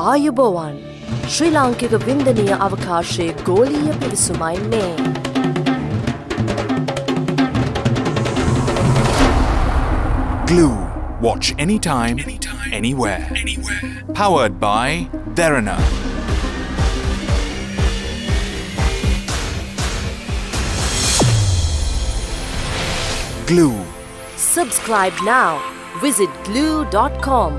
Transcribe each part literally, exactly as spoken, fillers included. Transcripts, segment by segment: ආයුබෝවන් ශ්‍රී ලාංකික වින්දනීය අවකාශයේ ගෝලීය පිවිසුමයි මේ. Glue. Watch anytime, anytime anywhere. anywhere. Powered by Dherana. Glue. Subscribe now. Visit glue dot com.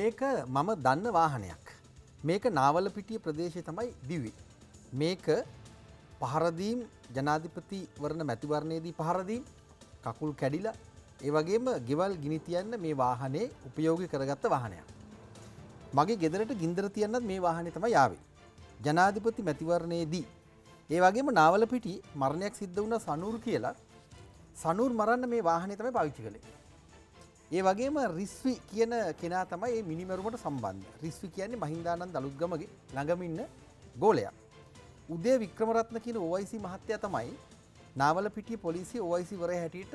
මේක මම දන්න වාහනයක්. මේක නාවලපිටිය ප්‍රදේශයේ තමයි දිවි. මේක පහරදීම් ජනාධිපතිවරණ මැතිවරණයේදී පහරදීම් කකුල් කැඩිලා ඒ වගේම ගෙවල් ගිනි තියන්න මේ වාහනේ ප්‍රයෝගී කරගත්ත වාහනයක්. මගේ ගෙදරට ගින්දර තියන්නත් මේ වාහනේ තමයි ආවේ. ජනාධිපති මැතිවරණයේදී ඒ වගේම නාවලපිටිය මරණයක් සිද්ධ වුණා සනූර් කියලා. සනූර් මරන්න මේ වාහනේ තමයි පාවිච්චි කළේ. ඒ වගේම රිස්වි කියන කෙනා තමයි මේ මිනිමරුමට සම්බන්ධ. රිස්වි කියන්නේ මහින්දානන්ද අලුත්ගමගේ ළඟම ඉන්න ගෝලයා. උදේ වික්‍රමරත්න කියන O I C මහත්තයා තමයි නාවලපිටිය පොලිසිය O I C වරේ හැටියට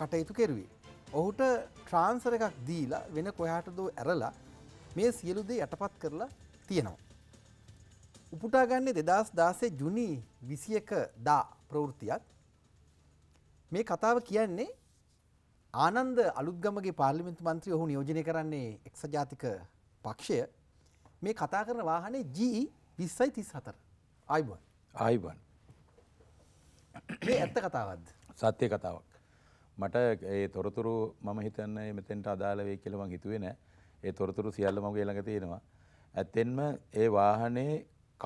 කටයුතු කෙරුවේ. ඔහුට ට්‍රාන්ස්ෆර් එකක් දීලා වෙන කොහාටදෝ ඇරලා මේ සියලු දේ යටපත් කරලා තියෙනවා. උපුටා ගන්නේ දෙදහස් දාසය ජූනි විසිඑක දා ප්‍රවෘත්තියක්. මේ කතාව කියන්නේ ආනන්ද අලුත්ගමගේ පාර්ලිමේන්තු මන්ත්‍රී ඔහු නියෝජනය කරන්නේ එක්සත් ජාතික පක්ෂය. මේ කතා කරන වාහනේ ජී විස්සයි තිස්හතර. ආයිබන් ආයිබන් මේ ඇත්ත කතාවක්ද? සත්‍ය කතාවක්. මට ඒ තොරතුරු මම හිතන්නේ මෙතෙන්ට අදාළ වෙයි කියලා මං හිතුවේ නෑ. ඒ තොරතුරු සියල්ල මගේ ළඟ තියෙනවා. ඇත්තෙන්ම ඒ වාහනේ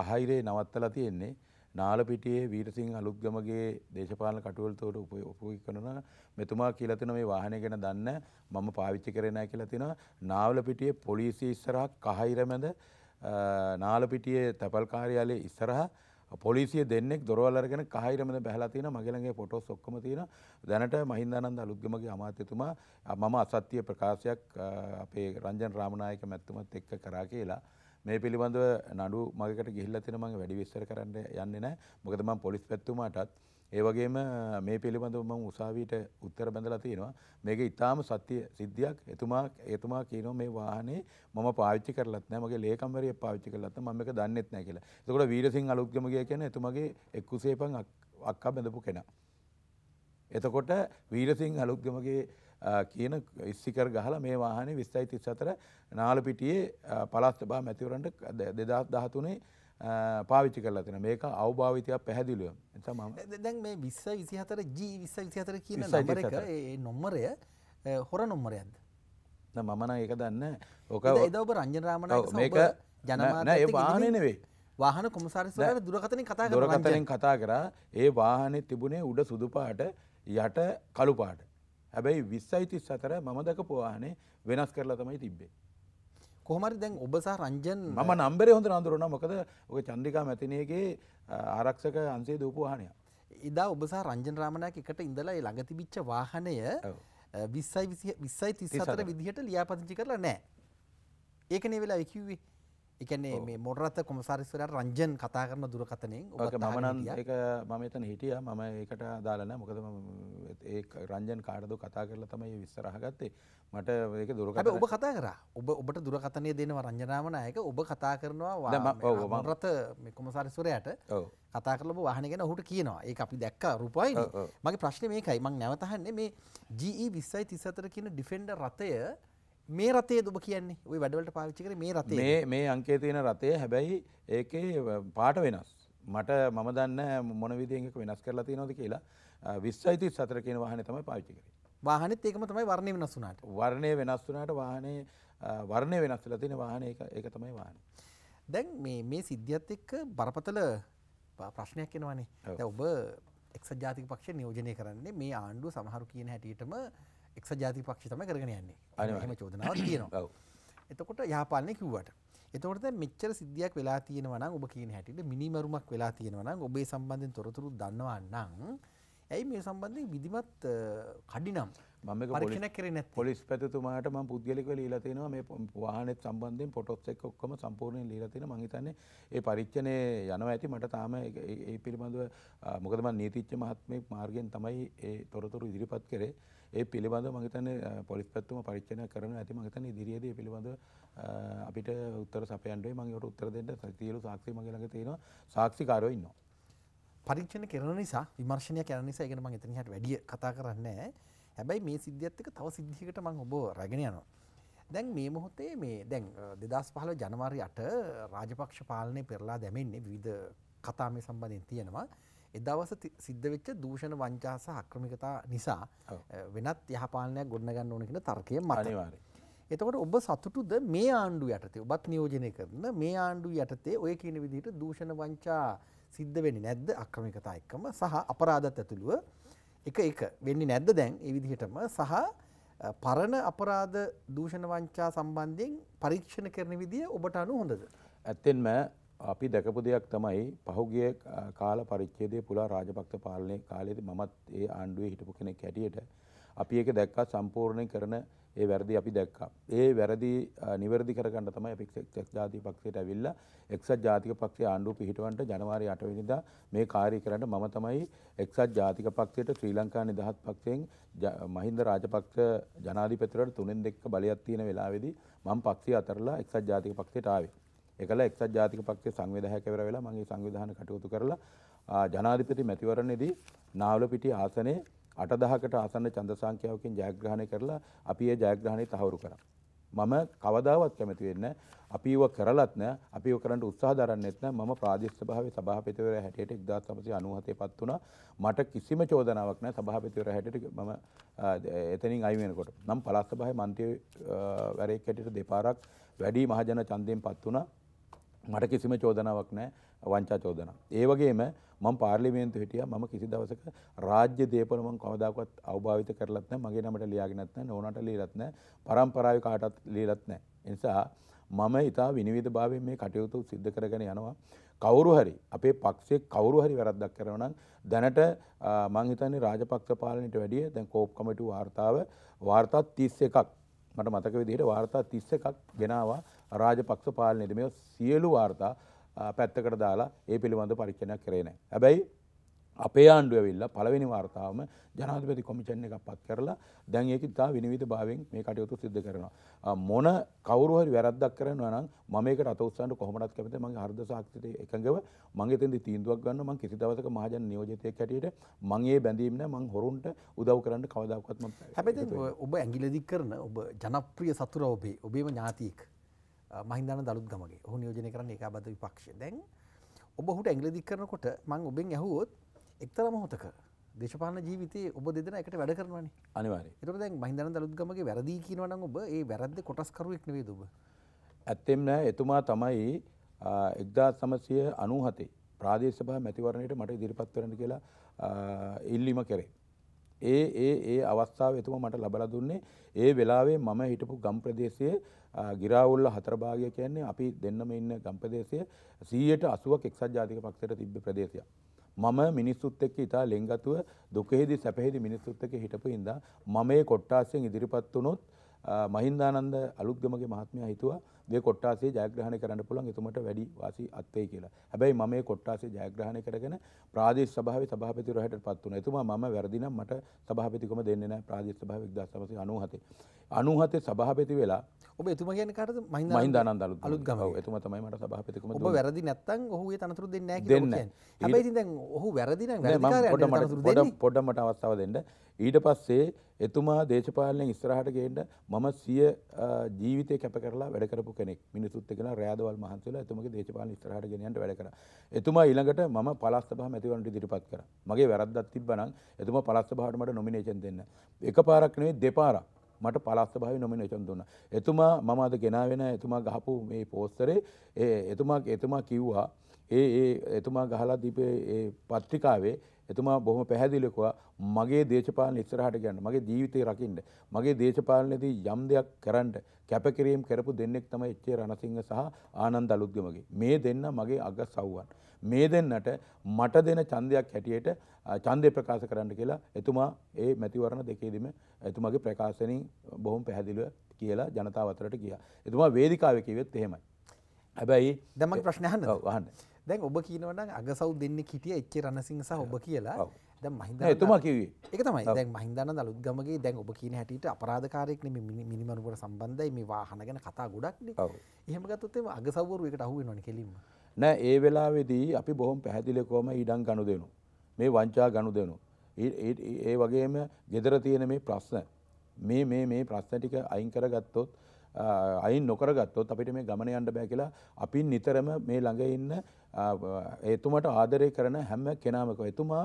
කහයිරේ නවත්තලා තියෙන්නේ නාලපිටියේ වීරසිංහ අලුත්ගමගේ දේශපාලන කටයුතුවලට උපයෝගී කරනවා. මෙතුමා කියලා තියෙනවා මේ වාහනය ගැන දන්න මම පාවිච්චි කරේ නැහැ කියලා තියෙනවා. නාවලපිටියේ පොලිසිය ඉස්සරහා කහයිරමැද නාලපිටියේ තැපල් කාර්යාලයේ ඉස්සරහා පොලිසිය දෙන්නෙක් දොරවල් අරගෙන කහයිරමැද බහලා තියෙනවා. මගේ ළඟේ ෆොටෝස් ඔක්කොම තියෙනවා. දැනට මහින්දානන්ද අලුත්ගමගේ අමාත්‍යතුමා මම අසත්‍ය ප්‍රකාශයක් අපේ රංජන් රාමනායක මැතිතුමත් එක්ක කරා කියලා මේ පිළිබඳව නඩු මගකට ගිහිල්ලා තියෙනවා. මම වැඩි විස්තර කරන්න යන්නේ නැහැ. මොකද මම පොලිස් පැත්තුමාටත් ඒ වගේම මේ පිළිබඳව මම උසාවියට උත්තර බඳලා තියෙනවා. මේක ඊටාම සත්‍ය සිද්ධියක්. එතුමා එතුමා කියනවා මේ වාහනේ මම පාවිච්චි කරලත් නැහැ. මගේ ලේකම්වරිය පාවිච්චි කරලත් නැහැ. මම මේක දන්නෙත් නැහැ කියලා. එතකොට වීරසිංහ අලුත්ගමගේ කියන්නේ එතුමාගේ එක්කුසේපන් අක්කා බඳපු කෙනා. එතකොට වීරසිංහ අලුත්ගමගේ කියන ඉස්සිකර් ගහලා මේ වාහනේ විස්සයි තිස්හතර නාලපිටියේ පළාත් සභා මැතිවරණයට දෙදහස් දහතුනේ පාවිච්චි කරලා තිනවා. මේක අවභාවිතයක් පැහැදිලිව. එතන මම දැන් මේ විස්සයි විසිහතර ජී විස්සයි විසිහතර කියන නම්බර එක ඒ නම්බරය හොර නම්බරයක්ද? නෑ මම නම් ඒක දන්නේ නෑ. ඔක ඒද ඔබ රංජන රාමනායක මේක ජනමාධ්‍යයේ වාහනේ නෙවෙයි. වාහන කොමසාරිස්වරයා දුරකථනෙන් කතා කරා. දුරකථනෙන් කතා කරා. ඒ වාහනේ තිබුණේ උඩ සුදු පාට යට කළු පාට. හැබැයි විස්සයි තිස්හතර මම දකපු වාහනේ වෙනස් කරලා තමයි තිබ්බේ. කොහොම හරි දැන් ඔබ සහ රංජන් මම නම්බරේ හොඳට අඳුරනවා. මොකද ඔය චන්ද්‍රිකා මැතිණියගේ ආරක්ෂක අංශයේ දීපු වාහනයක්. ඉදා ඔබ සහ රංජන් රාමනායක එකට ඉඳලා ඒ ළඟ තිබිච්ච වාහනය විස්සයි තිස්හතර විදිහට ලියාපදිංචි කරලා නැහැ. ඒකනේ වෙලාවේ කිව්වේ. ඒ කියන්නේ මේ මොරරත කොමසාරිස්වරයා රංජන් කතා කරන දුරකථනෙන් ඔබට මම නම් ඒක මම එතන හිටියා. මම ඒකට අදාළ නැහැ. මොකද මම ඒ රංජන් කාටද කතා කරලා තමයි මේ විස්තර අහගත්තේ. මට ඒක දුරකථන හැබැයි ඔබ කතා කරා. ඔබ ඔබට දුරකථනය දෙනවා රංජන රාමනායක. ඔබ කතා කරනවා මොරරත මේ කොමසාරිස්වරයාට. කතා කරලා ඔබ වාහනේ ගැන ඔහුට කියනවා. ඒක අපි දැක්කා රූපයිනේ. මගේ ප්‍රශ්නේ මේකයි. මම නැවත අහන්නේ මේ ජී ඊ විස්සයි තිස්හතර කියන ඩිෆෙන්ඩර් රථය මේ රතේ දුබ කියන්නේ ඔය වැඩවලට පාවිච්චි කරේ මේ රතේ මේ මේ අංකයේ තියෙන රතේ. හැබැයි ඒකේ පාට වෙනස්. මට මම දන්නේ මොන විදිහෙන් එක වෙනස් කරලා තියෙනවද කියලා. විස්සයි තිස්හතර කියන වාහනේ තමයි පාවිච්චි කරේ. වාහනේත් ඒකම තමයි. වර්ණය වෙනස් වුණාට වර්ණය වෙනස් වුණාට වාහනේ වර්ණය වෙනස් වෙලා තියෙන වාහනේ ඒක ඒක තමයි වාහනේ. දැන් මේ මේ සිද්ධියත් එක්ක බරපතල ප්‍රශ්නයක් එනවනේ. දැන් ඔබ එක්සත් ජාතික පක්ෂය නියෝජනය කරන්නේ මේ ආණ්ඩුව සමහරු කියන හැටියටම එක්සත් ජාතික පක්ෂය තමයි කරගෙන යන්නේ. එහෙම චෝදනාවක් තියෙනවා. ඔව්. එතකොට යහපාලනේ කිව්වට. එතකොට දැන් මෙච්චර සිද්ධියක් වෙලා තියෙනවා නම් ඔබ කියන හැටියට මිනිමරුමක් වෙලා තියෙනවා නම් ඔබේ සම්බන්ධයෙන් තොරතුරු දන්නවා නම් ඇයි මේ සම්බන්ධයෙන් විධිමත් කඩිනම් මම මේක පරීක්ෂණ කරේ නැත්තේ පොලිස් පැතතුමාට මම පුද්ගලිකව ලියලා තිනවා මේ වාහනේත් සම්බන්ධයෙන් ෆොටෝස් එක්ක ඔක්කොම සම්පූර්ණයෙන් ලියලා තිනවා මම හිතන්නේ ඒ පරීක්ෂණේ යනවා ඇති මට තාම ඒ පිළිබඳව මොකද මම නීතිඥ මහත්මයෙක් මාර්ගයෙන් තමයි ඒ තොරතුරු ඉදිරිපත් කරේ ඒ පිළිබඳව මම හිතන්නේ පොලිස් පැතතුමා පරීක්ෂණයක් කරනවා ඇති මම හිතන්නේ ඉදිරියේදී ඒ පිළිබඳව අපිට උත්තර සපයන්න වෙයි මම ඒකට උත්තර දෙන්න සියලු සාක්ෂි මගේ ළඟ තියෙනවා සාක්ෂිකාරයෝ ඉන්නවා පරීක්ෂණ කරන නිසා විමර්ශනය කරන නිසා ඒක මම එතන හිට වැඩි කතා කරන්නේ නැහැ. හැබැයි මේ සිද්ධියත් එක්ක තව සිද්ධියකට මම ඔබ රැගෙන යනවා. දැන් මේ මොහොතේ මේ දැන් දෙදාස් පහළොව ජනවාරි අට රාජපක්ෂ පාලනය පෙරලා දැමෙන්නේ විවිධ කතා මේ සම්බන්ධයෙන් තියෙනවා. ඒ දවස් සිද්ධ වෙච්ච දූෂණ වංචා සහ ආක්‍රමිකතා නිසා වෙනත් යහපාලනයක් ගොඩනගන්න ඕන කියන තර්කය මත. අනිවාර්යයෙන්. එතකොට ඔබ සතුටුද මේ ආණ්ඩුව යටතේ ඔබත් නියෝජනය කරන මේ ආණ්ඩුව යටතේ ඔය කියන විදිහට දූෂණ වංචා සිද්ධ වෙන්නේ නැද්ද අක්‍රමිකතා එක්කම සහ අපරාධත් ඇතුළුව එක එක වෙන්නේ නැද්ද දැන් ඒ විදිහටම සහ පරණ අපරාධ දූෂණ වංචා සම්බන්ධයෙන් පරීක්ෂණ කරන විදිය ඔබට අනුව හොඳද? ඇත්තෙන්ම අපි දැකපු දෙයක් තමයි පහුගිය කාල පරිච්ඡේදයේ පුලා රාජපක්ෂ පාලනයේ කාලයේදී මමත් ඒ ආණ්ඩුවේ හිටපු කෙනෙක් හැටියට අපි ඒක දැක්කා සම්පූර්ණයෙන් කරන ඒ වැරදි අපි දැක්කා. ඒ වැරදි නිවැරදි කරගන්න තමයි අපි එක්සත් ජාතික පක්ෂයට ඇවිල්ලා එක්සත් ජාතික පක්ෂයේ ආණ්ඩුව පිහිටවන්න ජනවාරි අට වෙනිදා මේ කාර්ය කරන්න මම තමයි එක්සත් ජාතික පක්ෂයට ශ්‍රී ලංකා නිදහස් පක්ෂයෙන් මහින්ද රාජපක්ෂ ජනාධිපතිවරට තුනෙන් දෙකක බලයක් තියෙන වෙලාවේදී මම පක්ෂය අතරලා එක්සත් ජාතික පක්ෂයට ආවේ. ඒකලා එක්සත් ජාතික පක්ෂයේ සංවිධායකවර වෙලා මම මේ සංවිධාන කටයුතු කරලා ජනාධිපති මැතිවරණයේදී නාවලපිටිය ආසනයේ අටදහකට ආසන්න ඡන්ද සංඛ්‍යාවකින් ජයග්‍රහණය කරලා අපි ඒ ජයග්‍රහණය තහවුරු කරා. මම කවදාවත් කැමති වෙන්නේ නැහැ. අපි ඒව කරලත් නැහැ. අපි ඒව කරන්න උත්සාහ දරන්නෙත් නැහැ. මම ප්‍රාදේශීය සභාවේ සභාපතිවරයා හැටියට එක්දාස් නවසිය අනූහතේ පත් වුණා. මට කිසිම චෝදනාවක් නැහැ සභාපතිවරයා හැටියට මම එතනින් අයින් වෙනකොට. මම පළාත් සභාවේ මන්ත්‍රීවරයෙක් හැටියට දෙපාරක් වැඩි මහජන ඡන්දයෙන් පත් වුණා. මට කිසිම චෝදනාවක් නැහැ. වංචා චෝදනා. ඒ වගේම මම පාර්ලිමේන්තු හිටියා මම කිසි දවසක රාජ්‍ය දේපල මම කවදාකවත් අවභාවිත කරලත් නැහැ මගේ නමට ලියාගෙනත් නැහැ නෝනාට ලියලත් නැහැ පරම්පරාවේ කාටවත් ලියලත් නැහැ. ඒ නිසා මම ඊටා විනිවිදභාවයෙන් මේ කටයුතු සිද්ධ කරගෙන යනවා. කවුරු හරි අපේ පක්ෂයේ කවුරු හරි වැරද්දක් කරනවා නම් දැනට මම හිතන්නේ රාජපක්ෂ පාලනයට වැඩිය දැන් කෝප් කමිටු වාර්තාව වාර්තා තිස් එකක් මට මතක විදිහට වාර්තා තිස් එකක් ගෙනාවා රාජපක්ෂ පාලනයේදී මේ සියලු වාර්තා පැත්තකට දාලා ඒ පිළිබඳ පරීක්ෂණයක් කරේ නැහැ. හැබැයි අපේ ආණ්ඩුව ඇවිල්ලා පළවෙනි වතාවම ජනාධිපති කොමිෂන් එකක් පත් කරලා දැන් ඒක ඉතා විනිවිදභාවයෙන් මේ කටයුතු සිද්ධ කරනවා. මොන කවුරු හරි වැරද්දක් කරනවා නම් මම ඒකට අත උස්සන්න කොහොමවත් කැමති නැහැ. මගේ හෘද සාක්ෂියට එකඟව මම එතෙන්දී තීන්දුවක් ගන්නවා. මම කිසි දවසක මහජන නියෝජිතයෙක් හැටියට මම ඒ බැඳීම් නැහැ. මම හොරුන්ට උදව් කරන්න කවදාකවත් මම හැබැයි ඔබ ඇඟිලි දික් කරන ඔබ ජනප්‍රිය සතුරා ඔබේ ඔබේම ඥාතියෙක් මහින්දාන දලුත් ගමගේ ඔහු නියෝජනය කරන්න ඒකාබද්ධ විපක්ෂය. දැන් ඔබ ඔහුට ඇඟිලි දික් කරනකොට මම ඔබෙන් ඇහුවොත් එක්තරා මොහොතක දේශපාලන ජීවිතයේ ඔබ දෙදෙනා එකට වැඩ කරනවානේ. අනිවාර්යයෙන්. ඒතකොට දැන් මහින්දාන දලුත් ගමගේ වැරදි කියනවා නම් ඔබ ඒ වැරද්දේ කොටස්කරුවෙක් නෙවෙයිද ඔබ? ඇත්තෙම නෑ. එතුමා තමයි එක්දාස් නවසිය අනූහතේ ප්‍රාදේශීය සභා මැතිවරණයට මට ඉදිරිපත් වෙන්න කියලා ඉල්ලීම කරේ. ඒ ඒ ඒ අවස්ථාවේ එතුමා මට ලබලා දුන්නේ ඒ වෙලාවේ මම හිටපු ගම් ප්‍රදේශයේ ගිරාවුල්ල හතර භාගය කියන්නේ අපි දෙන්නම ඉන්න ගම් ප්‍රදේශයේ සියයට අසූවක් එක්සත් ජාතික පක්ෂයට තිබ්බ ප්‍රදේශයක්. මම මිනිස්සුත් එක්ක ඉතා ලෙන්ගතුව දුකෙහිදී සැපෙහිදී මිනිස්සුත් එක්ක හිටපු ඉඳා මම මේ කොට්ටාසයෙන් ඉදිරිපත් වුණොත් මහින්දානන්ද අලුත්ගමගේ මහත්මයා හිතුවා මේ කොට්ටාසයේ ජයග්‍රහණය කරන්න පුළුවන් එතුමට වැඩි වාසි අත් වෙයි කියලා. හැබැයි මම මේ කොට්ටාසයේ ජයග්‍රහණය කරගෙන ප්‍රාදේශීය සභාවේ සභාපතිවරයා හැටියට පත් වුණා. එතුමා මම වැරදි නම් මට සභාපතිකම දෙන්නේ නැහැ ප්‍රාදේශීය සභාවේ එක්දාස් නවසිය අනූහතේ. අනූහතේ සභාපති වෙලා ඔබ එතුමා කියන්නේ කාටද? මහින්දානන්ද අලුත්ගම. ඔව් එතුමා තමයි මට සභාපතිකම දුන්නේ. ඔබ වැරදි නැත්නම් ඔහු ඒ තනතුරු දෙන්නේ නැහැ කියලා කියන්නේ. හැබැයි ඉතින් දැන් ඔහු වැරදි නම් වැරදිකාරයෙක් තනතුරු දෙන්නේ. පොඩ මට අවස්ථාව දෙන්න. ඊට පස්සේ එතුමා දේශපාලනයෙන් ඉස්සරහට ගෙන්න මම සිය ජීවිතේ කැප කරලා වැඩ කරපු කෙනෙක්. මිනිසුත් එක්ක රෑදවල් මහන්සි වෙලා එතුමාගේ දේශපාලන ඉස්සරහට ගෙන යන්න වැඩ කරා. එතුමා ඊළඟට මම පළාත් සභාව මැතිවරණයට ඉදිරිපත් කරා. මගේ වැරද්දක් තිබ්බනම් එතුමා පළාත් සභාවට මට නොමිනේෂන් දෙන්න. එකපාරක් නෙවෙයි දෙපාරක් මට පළාත් සභාවේ නොමිනේෂන් දුන්නා. එතුමා මම අද ගෙනාවෙන එතුමා ගහපු මේ පෝස්තරේ ඒ එතුමා එතුමා කිව්වා ඒ ඒ එතුමා ගහලා දීපේ ඒ පත්‍රිකාවේ එතුමා බොහොම පැහැදිලිව කිව්වා මගේ දේශපාලන ඉස්සරහට ගියන්න මගේ ජීවිතේ රකින්න මගේ දේශපාලනයේදී යම් දෙයක් කරන්න කැපකිරීම කරපු දෙන්නෙක් තමයි එච්.ඒ. රණසිංහ සහ ආනන්ද අලුත්ගමගේ. මේ දෙන්න මගේ අග සව්වන්. මේ දෙන්නට මට දෙන ඡන්දයක් හැටියට ඡන්දේ ප්‍රකාශ කරන්න කියලා එතුමා ඒ මැතිවරණ දෙකේදීම එතුමාගේ ප්‍රකාශනෙන් බොහොම පැහැදිලිව කියලා ජනතාව අතරට ගියා. එතුමා වේදිකාවේ කිව්වෙත් එහෙමයි. හැබැයි දැන් මගේ ප්‍රශ්න අහන්න. ඔව් අහන්න. දැන් ඔබ කියනවා නම් අගසව් දෙන්නේ හිටිය එච් රණසිංහ සහ ඔබ කියලා. දැන් මහින්ද එතුමා කිව්වේ. ඒක තමයි. දැන් මහින්දානන්ද අලුත්ගමගේ දැන් ඔබ කියන හැටියට අපරාධකාරයෙක් නෙමෙයි මිනිමරුවට සම්බන්ධයි මේ වාහන ගැන කතා ගොඩක්නේ. ඔව්. එහෙම ගත්තොත් එම අගසව්වරු එකට අහු වෙනවනේ කෙලින්ම. නෑ ඒ වෙලාවේදී අපි බොහොම පැහැදිලිව කොහම ඊඩම් ගනුදෙනු මේ වංචා ගනුදෙනු ඒ වගේම gedara තියෙන මේ ප්‍රශ්න මේ මේ මේ ප්‍රශ්න ටික අයින් කරගත්තොත් අයින් නොකරගත්තොත් අපිට මේ ගමන යන්න බෑ කියලා අපි නිතරම මේ ළඟ ඉන්න එතුමාට ආදරය කරන හැම කෙනාම එතුමා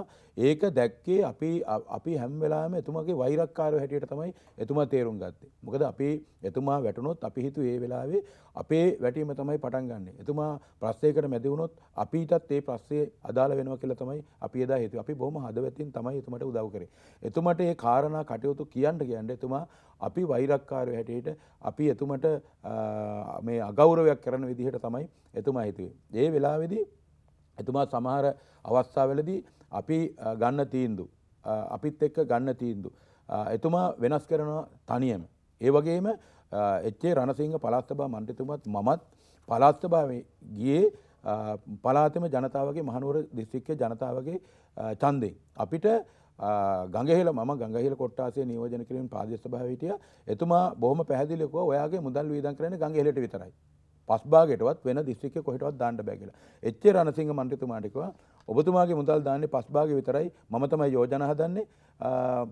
ඒක දැක්කේ අපි අපි හැම වෙලාවෙම එතුමාගේ වෛරක්කාරයෝ හැටියට තමයි එතුමා තේරුම් ගත්තේ. මොකද අපි එතුමා වැටුනොත් අපි හිතුවේ ඒ වෙලාවේ අපේ වැටීම තමයි පටන් ගන්නෙ. එතුමා ප්‍රශ්නයකට මැදි වුණොත් අපිටත් ඒ ප්‍රශ්නේ අදාළ වෙනවා කියලා තමයි අපි එදා හිතුවේ. අපි බොහොම හදවතින් තමයි එතුමාට උදව් කරේ. එතුමාට මේ කාරණා කටයුතු කියන්න කියන්න එතුමා අපි වෛරක්කාරයෝ හැටියට අපි එතුමාට මේ අගෞරවයක් කරන විදිහට තමයි එතුමා හිතුවේ. ඒ වෙලාවේදී එතුමා සමහර අවස්ථාවලදී අපි ගන්න තීන්දුව අපිත් එක්ක ගන්න තීන්දුව එතුමා වෙනස් කරනවා තනියම. ඒ වගේම එච්.ඒ. රණසිංහ පළාත් සභා මන්ත්‍රීතුමත් මමත් පළාත් සභාවේ ගියේ පළාතේම ජනතාවගේ මහනුවර දිස්ත්‍රික්කයේ ජනතාවගේ ඡන්දයෙන් අපිට ගංගහෙල මම ගංගහෙල කොට්ටාසේ නියෝජන කිරීමේ ප්‍රාදේශ සභාවේ හිටියා. එතුමා බොහොම පැහැදිලිව කිව්වා ඔයාගේ මුදල් වේදම් කරන්නේ ගංගහෙලට විතරයි. පස් භාගයටවත් වෙන දිස්ත්‍රික්කේ කොහෙටවත් දාන්න බෑ කියලා. එච්.ඒ. රණසිංහ මන්ත්‍රීතුමාට කිව්වා ඔබතුමාගේ මුදල් දාන්නේ පස් භාගය විතරයි. මම තමයි යෝජනා හදන්නේ.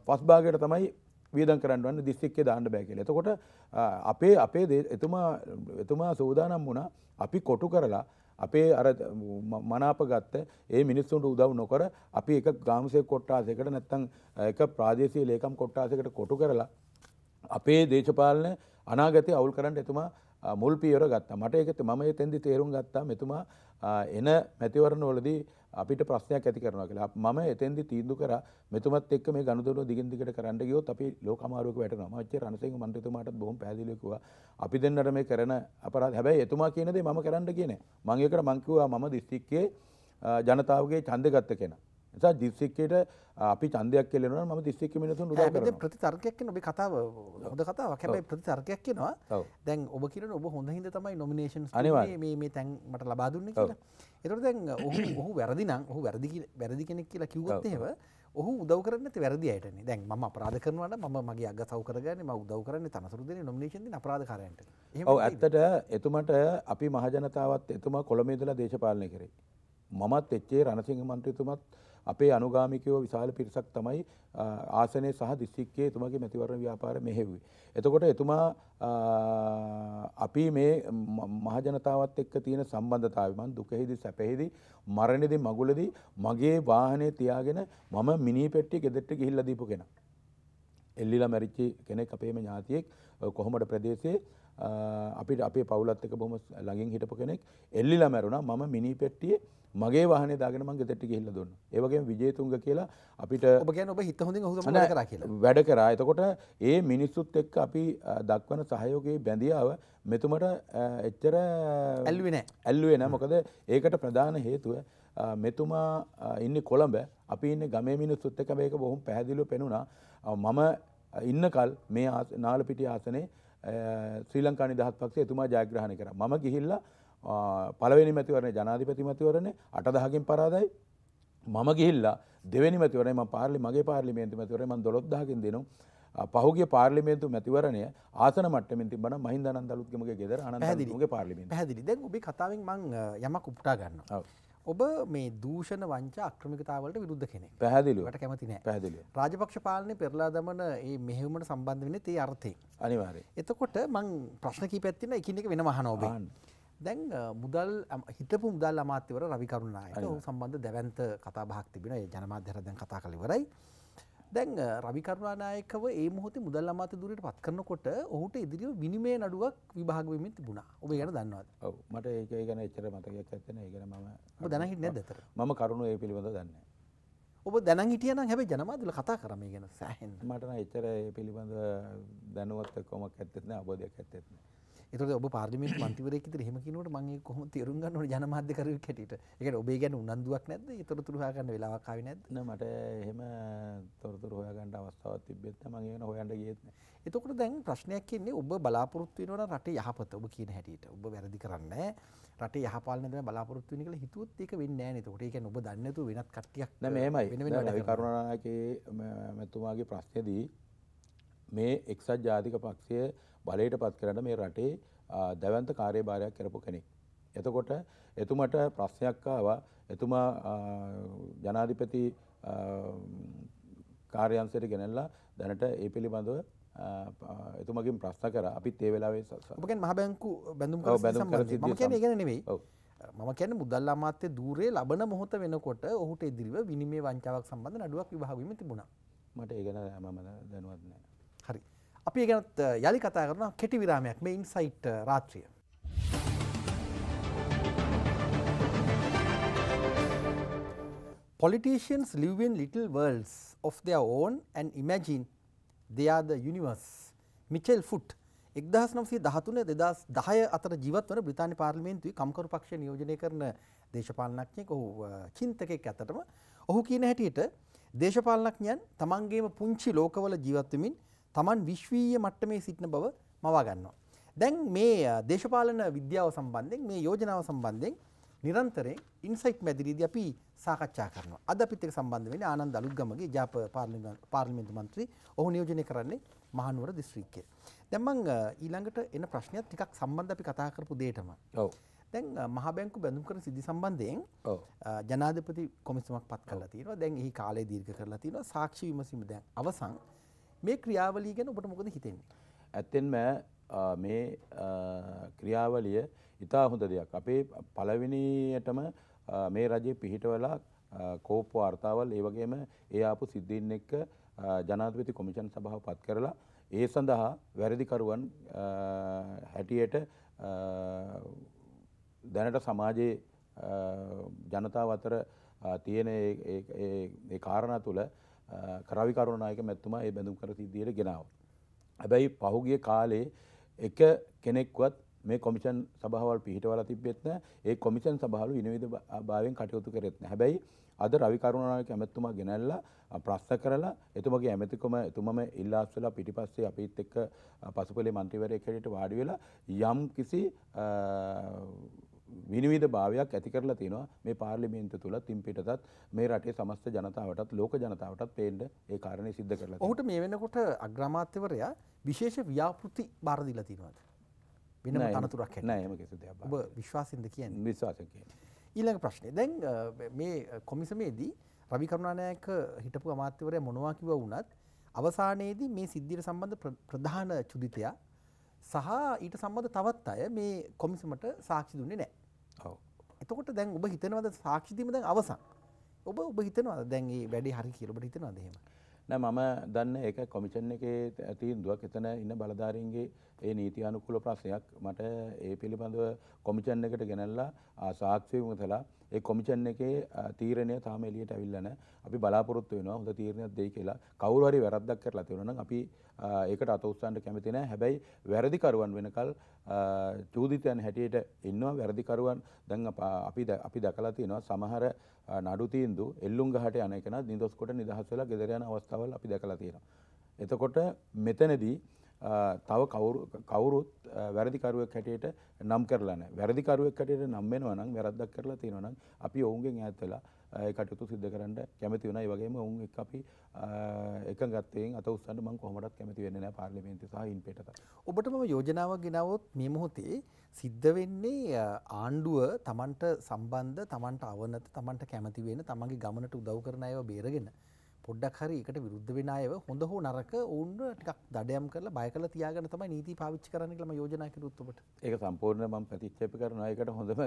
පස් භාගයට තමයි වේදම් කරන්න වන්නේ දිස්ත්‍රික්කේ දාන්න බෑ කියලා. එතකොට අපේ අපේ එතුමා එතුමා සෝදානම් වුණා අපි කොටු කරලා අපේ අර මනාප ගත්ත ඒ මිනිස්සුන්ට උදව් නොකර අපි එක ගාමසේක කොට්ටාසයකට නැත්තම් එක ප්‍රාදේශීය ලේකම් කොට්ටාසයකට කොටු කරලා අපේ දේශපාලන අනාගතය අවුල් කරන්න එතුමා මුල් පියවර ගත්තා. මට ඒක මම එතෙන්දි තේරුම් ගත්තා මෙතුමා එන මැතිවරණවලදී අපිට ප්‍රශ්නයක් ඇති කරනවා කියලා. මම එතෙන්දි තීන්දුව කරා මෙතුමත් එක්ක මේ ගනුදෙනුව දිගින් දිගට කරන්න ගියොත් අපි ලෝක අමාරුවක වැටෙනවා. මම එච්.ඒ. රණසිංහ මන්ත්‍රීතුමාටත් බොහොම පැහැදිලිව කිව්වා අපි දෙන්නට මේ කරන අපරාධ හැබැයි එතුමා කියන දේ මම කරන්න ගියේ නෑ. මම ඒකට මම කිව්වා මම දිස්ත්‍රික්කයේ ජනතාවගේ ඡන්දය ගත්ත කෙනා. නිසා දිස්ත්‍රික්කයට අපි ඡන්දයක් කියලා නම් මම දිස්ත්‍රික්කෙ මිනිසුන් උදව් කරනවා. දැන් ප්‍රතිතර්කයක් කියන ඔබේ කතාව හොඳ කතාවක්. හැබැයි ප්‍රතිතර්කයක් කියනවා. දැන් ඔබ කියන ඔබ හොඳ හින්දා තමයි නොමිනේෂන්ස් මේ මේ මේ තැන් මට ලබා දුන්නේ කියලා. ඒතකොට දැන් ඔහු ඔහු වැරදි නම් ඔහු වැරදි වැරදි කෙනෙක් කියලා කිව්වොත් එහෙම ඔහු උදව් කරන්නේ නැති වැරදි අයටනේ. දැන් මම අපරාධ කරනවා නම් මම මගේ අගසව් කරගන්නේ මම උදව් කරන්නේ තනතුරු දෙන්නේ නොමිනේෂන් දෙන්නේ අපරාධකාරයන්ට. එහෙම ඔව් ඇත්තට එතුමට අපි මහජනතාවත් එතුමා කොළඹ ඉඳලා දේශපාලනය කරේ. මමත් එච්.ඒ. රණසිංහ මන්ත්‍රීතුමත් අපේ අනුගාමිකයෝ විශාල පිරිසක් තමයි ආසනයේ සහ දිස්ත්‍රික්කයේ එතුමාගේ මැතිවරණ ව්‍යාපාරය මෙහෙව්වේ. එතකොට එතුමා අපි මේ මහජනතාවත් එක්ක තියෙන සම්බන්ධතාවය මං දුකෙහිදී සැපෙහිදී මරණෙදී මගුලෙදී මගේ වාහනේ තියාගෙන මම මිනී පෙට්ටිය ගෙදරට ගිහිල්ලා දීපු කෙනා. එල්ලිලා මැරිච්ච කෙනෙක් අපේම ඥාතියෙක් කොහොමද ප්‍රදේශයේ අපිට අපේ පවුලත් එක්ක බොහොම ළඟින් හිටපු කෙනෙක් එල්ලිලා මැරුණා. මම මිනී පෙට්ටියේ මගේ වාහනේ දාගෙන මං ගෙදරට ගිහිල්ලා දුන්න. ඒ වගේම විජේතුංග කියලා අපිට ඔබ කියන්නේ ඔබ හිත හොඳින් ඔහු සමග වැඩ කරා කියලා. වැඩ කරා. එතකොට ඒ මිනිස්සුත් එක්ක අපි දක්වන සහයෝගයේ බැඳියාව මෙතුමට එච්චර ඇල්ලුවේ නැහැ. ඇල්ලුවේ නැහැ. මොකද ඒකට ප්‍රධාන හේතුව මෙතුමා ඉන්නේ කොළඹ. අපි ඉන්නේ ගමේ මිනිස්සුත් එක්ක මේක බොහොම පැහැදිලිව පෙනුණා. මම ඉන්නකල් මේ නාලපිටිය ආසනේ ශ්‍රී ලංකා නිදහස් පක්ෂය එතුමා ජයග්‍රහණය කරා. මම ගිහිල්ලා පළවෙනි මැතිවරණේ ජනාධිපති මැතිවරණේ අටදහකින් පරාදයි. මම ගිහිල්ලා දෙවෙනි මැතිවරණේ මම පාර්ලි මගේ පාර්ලිමේන්තු මැතිවරණේ මම දොළොස්දහකින් දෙනවා. පහුගිය පාර්ලිමේන්තු මැතිවරණය ආසන මට්ටමින් තිබුණා මහින්දානන්ද අලුත්ගමගේ ගෙදර ආනන්දතුමගේ පාර්ලිමේන්තු. පැහැදිලි. දැන් ඔබේ කතාවෙන් මම යමක් උපුටා ගන්නවා. ඔබ මේ දූෂණ වංචා අක්‍රමිකතාවලට විරුද්ධ කෙනෙක්. පැහැදිලිව. මට කැමති නෑ. පැහැදිලිව. රාජපක්ෂ පාලනේ පෙරලා දමන මේ මෙහෙයුමට සම්බන්ධ වෙන්නේ තේ අර්ථයෙන්. අනිවාර්යයෙන්. එතකොට මම ප්‍රශ්න කීපයක් තියෙනවා. එකින් එක වෙනම අහනවා ඔබේ. දැන් මුදල් හිටපු මුදල් අමාත්‍යවරයා රවි කරුණානායක ඔහු සම්බන්ධ දැවැන්ත කතා බහක් තිබෙනවා. ඒ ජනමාධ්‍ය හරහා දැන් කතා කරලා ඉවරයි. දැන් රවි කරුණානායකව ඒ මොහොතේ මුදල් අමාත්‍ය ධුරයට පත් කරනකොට ඔහුට ඉදිරියේ විනිමය නඩුවක් විභාග වෙමින් තිබුණා. ඔබ ඒක ගැන දන්නවද? ඔව් මට ඒක ඒ ගැන එච්චර මතකයක් නැත්තේ. ඒ ගැන මම ඔබ දැනන් හිටියේ නැද්ද අතට? මම කරුණු ඒ පිළිබඳව දන්නේ නැහැ. ඔබ දැනන් හිටියා නම් හැබැයි ජනමාධ්‍යවල කතා කරා මේ ගැන සෑහෙන්න. මට නම් එච්චර ඒ පිළිබඳව දැනුවත් කොමක් නැත්තේ නැහැ. අවබෝධයක් නැත්තේ නැහැ. ඒතකොට ඔබ පාර්ලිමේන්තු මන්ත්‍රීවරයෙක් ඉදිරියේ එහෙම කියනකොට මම ඒක කොහොමද තේරුම් ගන්න ඕනේ ජනමාධ්‍යකරුවෙක් හැටියට? ඒ කියන්නේ ඔබේ ගැන උනන්දුවක් නැද්ද? ඒතරතුරු හොයාගන්න වෙලාවක් ආවේ නැද්ද? නෑ මට එහෙම තොරතුරු හොයාගන්න අවස්ථාවක් තිබෙත් නැහැ. මම ඒක හොයන්න ගියෙත් නැහැ. එතකොට දැන් ප්‍රශ්නයක් ඉන්නේ ඔබ බලාපොරොත්තු වෙනවා නම් රටේ යහපත ඔබ කියන හැටියට. ඔබ වැරදි කරන්නේ නැහැ. රටේ යහපාලනය තමයි බලාපොරොත්තු වෙන්නේ කියලා හිතුවොත් ඒක වෙන්නේ නැහැ නේද? ඒතකොට ඒ කියන්නේ ඔබ දන්නේ නැතුව වෙනත් කට්ටියක් නෑ මේ එහෙමයි. රවි කරුණානායකගේ මෙතුමාගේ ප්‍රශ්නේදී මේ එක්සත් ජාතික පක්ෂය බලයට පත් කරන මේ රටේ දැවැන්ත කාර්යභාරයක් කරපු කෙනෙක්. එතකොට එතුමට ප්‍රශ්නයක් ආවා එතුමා ජනාධිපති කාර්යාංශයට ගෙනල්ලා දැනට ඒ පිළිබඳව එතුමගෙන් ප්‍රශ්න කරා. අපිත් ඒ වෙලාවේ ඔබ කියන්නේ මහ බැංකු බැඳුම් කරලා සම්බන්ධයි. මම කියන්නේ ඒක නෙමෙයි. ඔව්. මම කියන්නේ මුදල් අමාත්‍ය ධූරයේ ලබන මොහොත වෙනකොට ඔහුට ඉදිරිව විනිමය වංචාවක් සම්බන්ධ නඩුවක් විභාග වීම තිබුණා. මට ඒක ගැන මම දැනුවත් නැහැ. හරි. අපි ඒ ගැනත් යලි කතා කරනවා කෙටි විරාමයක් මේ ඉන්සයිට් රාත්‍රිය. Politicians live in little worlds of their own and imagine they are the universe. Mitchell foot එක්දහස් නවසිය දහතුන දෙදහස් දහය අතර ජීවත් වන බ්‍රිතාන්‍ය පාර්ලිමේන්තුවේ කම්කරු පක්ෂය නියෝජනය කරන දේශපාලනඥයෙක් ඔහු චින්තකෙක් ඇත්තටම ඔහු කියන හැටියට දේශපාලනඥයන් තමන්ගේම පුංචි ලෝකවල ජීවත් වෙමින් තමන් විශ්වීය මට්ටමේ සිටින බව මවා ගන්නවා. දැන් මේ දේශපාලන විද්‍යාව සම්බන්ධයෙන් මේ යෝජනාව සම්බන්ධයෙන් නිරන්තරයෙන් ඉන්සයිට් මැදිරියේදී අපි සාකච්ඡා කරනවා. අද අපිත් එක්ක සම්බන්ධ වෙන්නේ ආනන්ද අලුත්ගමගේ ජාප පාර්ලිමේන්තු මන්ත්‍රී. ඔහු නියෝජනය කරන්නේ මහනුවර දිස්ත්‍රික්කය. දැන් මම ඊළඟට එන ප්‍රශ්නයත් ටිකක් සම්බන්ධ අපි කතා කරපු දෙයටම. ඔව්. දැන් මහ බැංකු බැඳුම් කරන සිද්ධි සම්බන්ධයෙන් ජනාධිපති කොමිසමක් පත් කරලා තියෙනවා. දැන් එහි කාලය දීර්ඝ කරලා තියෙනවා. සාක්ෂි විමසීම දැන් අවසන්. මේ ක්‍රියාවලිය ගැන ඔබට මොකද හිතෙන්නේ? ඇත්තෙන්ම මේ ක්‍රියාවලිය ඉතා හොඳ දෙයක්. අපේ පළවෙනියටම මේ රජයේ පිහිටවලා කෝප්පු වාර්තාවල් ඒ වගේම ඒ ආපු සිද්ධීන් එක්ක ජනාධිපති කොමිෂන් සභාව පත් කරලා ඒ සඳහා වැරදිකරුවන් හැටියට දැනට සමාජයේ ජනතාව අතර තියෙන ඒ කාරණා තුළ රවි කරුණානායක මැතිතුමා ඒ බැඳුම් කර සිද්ධියට ගෙනාවා. හැබැයි පහුගිය කාලේ එක කෙනෙක්වත් මේ කොමිෂන් සභාවල් පිහිටවලා තිබෙත් නැහැ. ඒ කොමිෂන් සභාවලු විනිවිදභාවයෙන් කටයුතු කරෙත් නැහැ. හැබැයි අද රවි කරුණානායක මැතිතුමා ගෙනල්ලා ප්‍රශ්න කරලා එතුමගේ ඇමතිකම එතුමම ඉල්ලාස් වෙලා පිටිපස්සේ අපිත් එක්ක පසුපලේ මන්ත්‍රීවරයෙක් හැටියට වාඩි වෙලා යම් කිසි විනිවිද භාවයක් ඇති කරලා තිනවා මේ පාර්ලිමේන්තු තුල තින් පිටතත් මේ රටේ සමස්ත ජනතාවටත් ලෝක ජනතාවටත් පේන්න ඒ කාරණේ सिद्ध කරලා තිනවා. ඔහුට මේ වෙනකොට අග්‍රාමාත්‍යවරයා විශේෂ ව්‍යාපෘති බාර දීලා තිනවාද? වෙනම තනතුරක් නැහැ. නෑ එහෙම කිසි දෙයක් බාර. ඔබ විශ්වාසින්ද කියන්නේ? විශ්වාසයෙන් කියන්නේ. ඊළඟ ප්‍රශ්නේ. දැන් මේ කොමිසමේදී රවි කරුණානායක හිටපු අමාත්‍යවරයා මොනවා කිව්වා වුණත් අවසානයේදී මේ සිද්ධියට සම්බන්ධ ප්‍රධාන චුදිතයා සහ ඊට සම්බන්ධ තවත් අය මේ කොමිසමට සාක්ෂි දුන්නේ නැහැ. ඔව්. එතකොට දැන් ඔබ හිතනවාද සාක්ෂි දීම දැන් අවසන්? ඔබ ඔබ හිතනවාද දැන් මේ වැඩේ හරි කියලා ඔබට හිතනවාද එහෙම? නෑ මම දන්නේ ඒක කොමිෂන් එකේ තීන්දුවක්. එතන ඉන්න බලධාරීන්ගේ ඒ නීති අනුකූල ප්‍රශ්නයක්. මට ඒ පිළිබඳව කොමිෂන් එකට ගෙනල්ලා සාක්ෂි විමසලා ඒ කොමිෂන් එකේ තීරණය තාම එළියට අවිල්ලා නැහැ. අපි බලාපොරොත්තු වෙනවා හොඳ තීරණයක් දෙයි කියලා. කවුරු හරි වැරද්දක් කරලා තියෙනවා නම් අපි ඒකට අත උස්සන්න කැමති නැහැ. හැබැයි වැරදි කරුවන් වෙනකල් චූදිතයන් හැටියට ඉන්නවා. වැරදි කරුවන් දැන් අපි අපි දැකලා තියෙනවා සමහර නඩු තීන්දුව එල්ලුම් ගහට යන එක නත් නිදොස් කොට නිදහස් වෙලා ගෙදර යන අවස්ථාවල් අපි දැකලා තියෙනවා. එතකොට මෙතනදී තව කවුරුත් වැරදිකරුවෙක් හැටියට නම් කරලා නැහැ. වැරදිකරුවෙක් හැටියට නම් වෙනවා නම් වැරද්දක් කරලා තියෙනවා නම් අපි ඔවුන්ගෙන් ඈත් වෙලා ඒ කටයුතු සිද්ධ කරන්න කැමති වෙනවා. ඒ වගේම ඔවුන් එක්ක අපි එකඟත්වයෙන් අත උස්සන්න මම කොහොමවත් කැමති වෙන්නේ නැහැ පාර්ලිමේන්තුවේ සහ ඉන්පෙටට. ඔබට මම යෝජනාවක් ගෙනාවොත් මේ මොහොතේ සිද්ධ වෙන්නේ ආණ්ඩුව Tamanට සම්බන්ධ Tamanට අවනත Tamanට කැමති වෙන Tamanගේ ගමනට උදව් කරන අයව බේරගෙන පොඩ්ඩක් හරි එකට විරුද්ධ වෙන අයව හොඳ හෝ නරක වුණ ටිකක් දඩයම් කරලා බය කරලා තියාගෙන තමයි නීති පාවිච්චි කරන්න කියලා මම යෝජනා කරුත් ඔබට. ඒක සම්පූර්ණයෙන්ම මම ප්‍රතික්ෂේප කරනවා. ඒකට හොඳම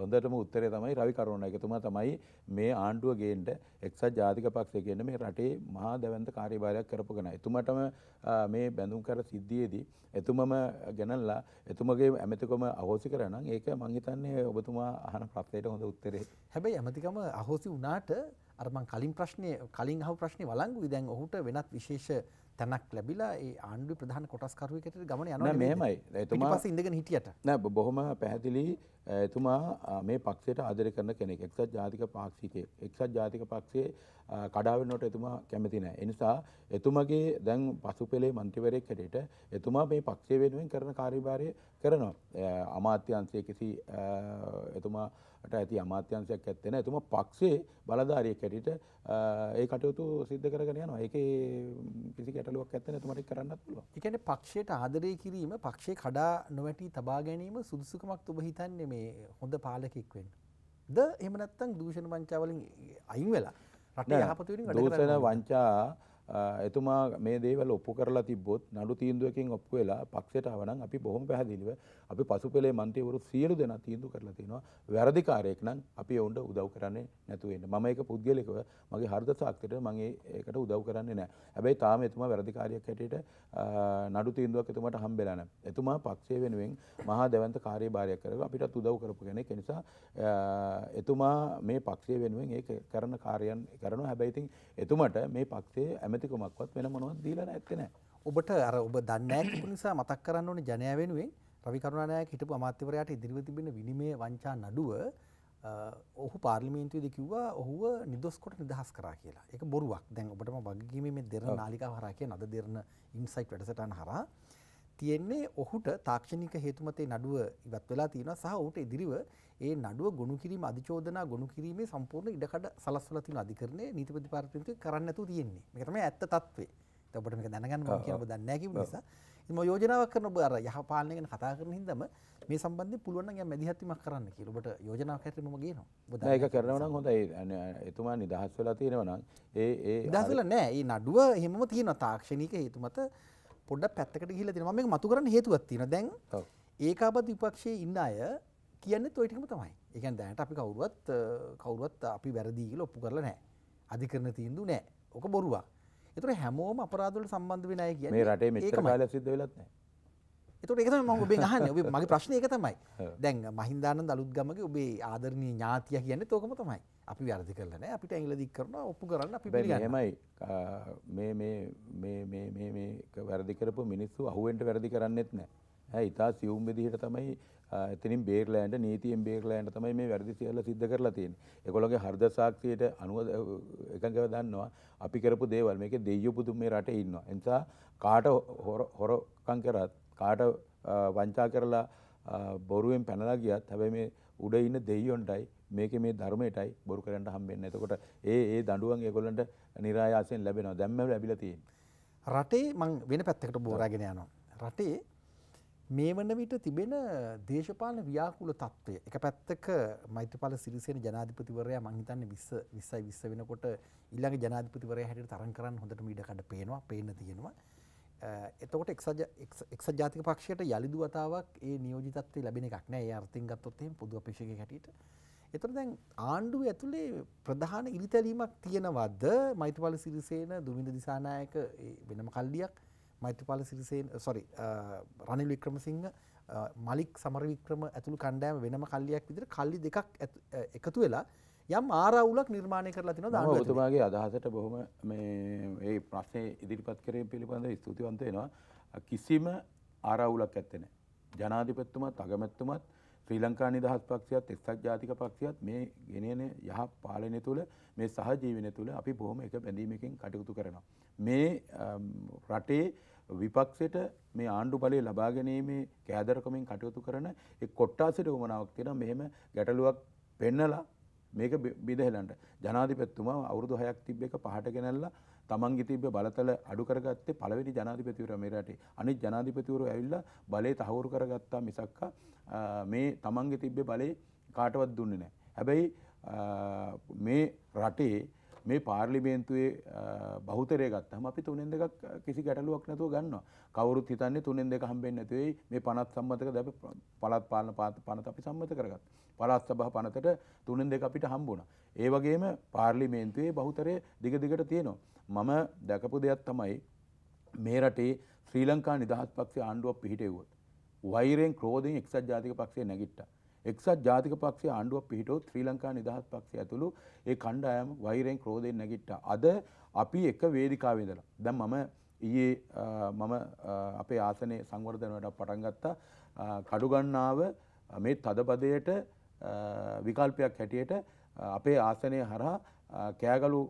හොඳටම උත්තරේ තමයි රවි කරුණානායකතුමා තමයි මේ ආණ්ඩුව ගේන්න එක්සත් ජාතික පක්ෂය කියන මේ රටේ මහා දැවැන්ත කාර්යභාරයක් කරපු කෙනා. එතුමාටම මේ බැඳුම් කර සිද්ධියේදී එතුමම ගණන්ලා එතුමගේ ඇමතිකම අහෝසි කරා නම් ඒක මම හිතන්නේ ඔබතුමා අහන ප්‍රශ්නෙට හොඳ උත්තරේ. හැබැයි ඇමතිකම අහෝසි වුණාට අර මං කලින් ප්‍රශ්නේ කලින් අහපු ප්‍රශ්නේ වළංගුයි. දැන් ඔහුට වෙනත් විශේෂ තැනක් ලැබිලා ඒ ආණ්ඩුවේ ප්‍රධාන කොටස්කරුවෙකුට ගමන යනවා නේද? නෑ මෙහෙමයි. එතුමා ඊට පස්සේ ඉඳගෙන හිටියට. නෑ බොහොම පැහැදිලි එතුමා මේ පක්ෂයට ආදරය කරන කෙනෙක්. එක්සත් ජාතික පාක්ෂිකයෙක්. එක්සත් ජාතික පක්ෂයේ කඩා වෙනකොට එතුමා කැමති නෑ. ඒ නිසා එතුමාගේ දැන් පසුපෙළේ മന്ത്രിවරයෙක් හැටියට එතුමා මේ පක්ෂය වෙනුවෙන් කරන කාර්යභාරය කරනවා. අමාත්‍යාංශයේ කිසි එතුමාට ඇති අමාත්‍යාංශයක් ඇත්තේ නෑ. එතුමා පක්ෂයේ බලධාරියෙක් හැටියට ඒ කටයුතු සිද්ධ කරගෙන යනවා. ඒකේ කිසි ගැටලුවක් ඇත්තේ නෑ. එතුමාට කරන්නත් පුළුවන්. ඒ කියන්නේ පක්ෂයට ආදරය කිරීම, පක්ෂේ කඩා නොවැටි තබා ගැනීම සුදුසුකමක් ඔබ හිතන්නේ මේ හොඳ පාලකෙක් වෙන්න. ද එහෙම නැත්නම් දූෂණ වංචා වලින් අයින් වෙලා රටේ යහපත වෙනින් වැඩ කරන්න. දූෂණ වංචා එතුමා මේ දේවල් ඔප්පු කරලා තිබ්බොත් නඩු තීන්දුවකින් ඔප්පු වෙලා පක්ෂයට ආවනම් අපි බොහොම පැහැදිලිව අපි පසුපෙළේ මන්ත්‍රීවරු සියලු දෙනා තීන්දුව කරලා තිනවා වැරදිකාරයෙක් නම් අපි ඔවුන්ට උදව් කරන්නේ නැතු වෙන්න. මම ඒක පුද්ගලිකව මගේ හෘද සාක්ෂියට මම ඒකට උදව් කරන්නේ නැහැ. හැබැයි තාම එතුමා වැරදිකාරයෙක් හැටියට නඩු තීන්දුවක් එතුමාට හම්බෙලා නැහැ. එතුමා පක්ෂය වෙනුවෙන් මහා දැවැන්ත කාර්යභාරයක් කරගෙන අපිටත් උදව් කරපු කෙනෙක්. ඒ නිසා එතුමා මේ පක්ෂය වෙනුවෙන් ඒක කරන කාර්යයන් කරනවා. හැබැයි ඉතින් එතුමාට මේ පක්ෂයේ මැතිකමක්වත් වෙන මොනවත් දීලා නැත්තේ නෑ. ඔබට අර ඔබ දන්නේ නැහැ කිපු නිසා මතක් කරන්න ඕනේ ජනයා වෙනුවෙන් රවි කරුණානායක හිටපු අමාත්‍යවරයාට ඉදිරිව තිබෙන විනිමය වංචා නඩුව ඔහු පාර්ලිමේන්තුවේදී කිව්වා ඔහුව නිදොස් කොට නිදහස් කරා කියලා. ඒක බොරුවක්. දැන් ඔබටම වගකීමේ මේ දෙරණ නාලිකාව හරහා කියන අද දෙරණ ඉන්සයිට් වැඩසටහන හරහා තියෙන්නේ ඔහුට තාක්ෂණික හේතු මතේ නඩුව ඉවත් වෙලා තියෙනවා සහ ඔහුට ඉදිරිව ඒ නඩුව ගොනු කිරීම අධිචෝදනා ගොනු කිරීමේ සම්පූර්ණ ඉඩකඩ සලස්වලා තියෙන අධිකරණය නීතිපති පාර්ලිමේන්තුවේ කරන්න නැතුව තියෙන්නේ. මේක තමයි ඇත්ත තත්ත්වය. ඉතින් ඔබට මේක දැනගන්න ඕන කියලා ඔබ දන්නේ නැහැ කිව්ව නිසා ඉතින් මම යෝජනාවක් කරන ඔබ අර යහපාලනය ගැන කතා කරන හින්දාම මේ සම්බන්ධයෙන් පුළුවන් නම් යම් මැදිහත්වීමක් කරන්න කියලා ඔබට යෝජනාවක් හැටියට මම ගේනවා. ඔබ දැන් ඒක කරනවා නම් හොඳයි. එතුමා නිදහස් වෙලා තියෙනවා නම් ඒ ඒ නිදහස් වෙලා නැහැ. මේ නඩුව එහෙමම තියෙනවා තාක්ෂණික හේතු මත පොඩ්ඩක් පැත්තකට ගිහිල්ලා තියෙනවා. මම මේක මතු කරන්න හේතුවක් තියෙනවා. දැන් ඒකාබද්ධ විපක්ෂයේ ඉන්න අය කියන්නේත් ඔය ටිකම තමයි. ඒ කියන්නේ දැනට අපි කවුරුවත් කවුරුවත් අපි වැරදි කියලා ඔප්පු කරලා නැහැ. අධිකරණ තීන්දුව නැහැ. ඔක බොරුවක්. ඒතර හැමෝම අපරාධ වලට සම්බන්ධ වෙන අය කියන්නේ මේ රටේ මෙච්චර කාලයක් සිද්ධ වෙලත් නැහැ. ඒතර ඒක තමයි මම ඔබෙන් අහන්නේ. ඔබේ මගේ ප්‍රශ්නේ ඒක තමයි. දැන් මහින්දානන්ද අලුත්ගමගේ ඔබේ ආදරණීය ඥාතියා කියන්නේත් ඕකම තමයි. අපි වැරදි කරලා නැහැ. අපිට ඇඟිල්ල දික් කරනවා ඔප්පු කරන්න අපි පිළිගන්නවා. මේ මේ මේ මේ මේ මේක වැරදි කරපු මිනිස්සු අහුවෙන්ට වැරදි කරන්නේත් නැහැ. ඈ ඉතා සියුම් විදිහට තමයි එතනින් බේරලෑන්ට නීතියෙන් බේරලෑන්ට තමයි මේ වැරදි සියල්ල සිද්ධ කරලා තියෙන්නේ. ඒගොල්ලෝගේ හෘද සාක්ෂියට අනුව එකඟව දන්නවා අපි කරපු දේවල් මේකේ දෙයියු පුදුම මේ රටේ ඉන්නවා. ඒ නිසා කාට හොරකම් කරත් කාට වංචා කරලා බොරුවෙන් පැනලා ගියත් හැබැයි මේ උඩ ඉන්න දෙයියොන්ටයි මේකේ මේ ධර්මයටයි බොරු කරන්න හම්බෙන්නේ. එතකොට ඒ ඒ දඬුවම් ඒගොල්ලන්ට નિરાයාසයෙන් ලැබෙනවා. දැන්ම ලැබිලා තියෙන්නේ. රටේ මම වෙන පැත්තකට බෝරාගෙන යනවා. රටේ මේ වන විට තිබෙන දේශපාලන ව්‍යාකූල තත්ත්වය. එක පැත්තක මෛත්‍රීපාල සිරිසේන ජනාධිපතිවරයා මම හිතන්නේ විස්ස විස්සයි විස්ස වෙනකොට ඊළඟ ජනාධිපතිවරයා හැටියට තරඟ කරන්න හොඳටම ඊඩ කඩ පේනවා, පේන්න තියෙනවා. එතකොට එක්සත් ජාතික පක්ෂයට යලිදු වතාවක් ඒ නියෝජිතත්වයේ ලැබෙන එකක් නෑ. ඒ අර්ථින් ගත්තොත් එහෙම පොදු අපේක්ෂකයෙක් හැටියට. එතකොට දැන් ආණ්ඩුව ඇතුලේ ප්‍රධාන ඉරිතැලීමක් තියෙනවද? මෛත්‍රීපාල සිරිසේන, දුමින්ද දිසානායක වෙනම කල්ලියක්, මෛත්‍රීපාල සිරිසේන sorry රනිල් වික්‍රමසිංහ, මලික් සමරවික්‍රම ඇතුළු කණ්ඩායම වෙනම කල්ලියක් විදිහට කල්ලි දෙකක් එකතු වෙලා යම් ආරවුලක් නිර්මාණය කරලා තිනවා දානවා. ඔබතුමාගේ අදහසට බොහොම මේ මේ ප්‍රශ්නේ ඉදිරිපත් කිරීම පිළිබඳව ස්තුතිවන්ත වෙනවා. කිසිම ආරවුලක් ඇත්තේ නැහැ. ජනාධිපතිතුමත්, අගමැතිතුමත්, ශ්‍රී ලංකා නිදහස් පක්ෂයත්, එක්සත් ජාතික පක්ෂයත් මේ ගෙනෙන යහ පාලනය තුළ, මේ සහජීවනය තුළ අපි බොහොම එක බැඳීමකින් කටයුතු කරනවා. මේ රටේ විපක්ෂයට මේ ආණ්ඩු බලය ලබා ගැනීමේ කෑදරකමින් කටයුතු කරන ඒ කොට්ටාසෙට වමනාවක් තියෙනවා. මෙහෙම ගැටලුවක් පෙන්නලා මේක බිදහෙලන්ට ජනාධිපතිතුමා අවුරුදු හයක් තිබ්බ එක පහට ගෙනල්ලා තමන්ගේ තිබ්බ බලතල අඩු කරගත්තේ පළවෙනි ජනාධිපතිවරයා මේ රටේ. අනිත් ජනාධිපතිවරු ඇවිල්ලා බලේ තහවුරු කරගත්තා මිසක් මේ තමන්ගේ තිබ්බ බලේ කාටවත් දුන්නේ නැහැ. හැබැයි මේ රටේ මේ පාර්ලිමේන්තුවේ බහුතරය ගත්තම අපි තුනෙන් දෙකක් කිසි ගැටලුවක් නැතුව ගන්නවා. කවුරුත් හිතන්නේ තුනෙන් දෙක හම්බෙන්නේ නැති වෙයි මේ පනත් සම්මතකද අපි පළාත් පාලන පනත අපි සම්මත කරගත්තා. පළාත් සභා පනතට තුනෙන් දෙක අපිට හම්බුණා. ඒ වගේම පාර්ලිමේන්තුවේ බහුතරය දිග දිගට තියෙනවා. මම දැකපු දෙයක් තමයි මේ රටේ ශ්‍රී ලංකා නිදහස් පක්ෂයේ ආණ්ඩුවක් පිහිටෙව්වොත් වෛරයෙන් ක්‍රෝධයෙන් එක්සත් ජාතික පක්ෂය නැගිට්ටා. එක්සත් ජාතික පක්ෂයේ ආණ්ඩුවක් පිහිටුවොත් ශ්‍රී ලංකා නිදහස් පක්ෂය ඇතුළු ඒ කණ්ඩායම වෛරයෙන් ක්‍රෝධයෙන් නැගිට්ටා. අද අපි එක වේදිකාවේ ඉඳලා දැන් මම ඊයේ මම අපේ ආසනයේ සංවර්ධන වැඩ පටන් ගත්තා කඩුගන්නාව මේ තදපදයට විකල්පයක් හැටියට අපේ ආසනය හරහා කෑගලු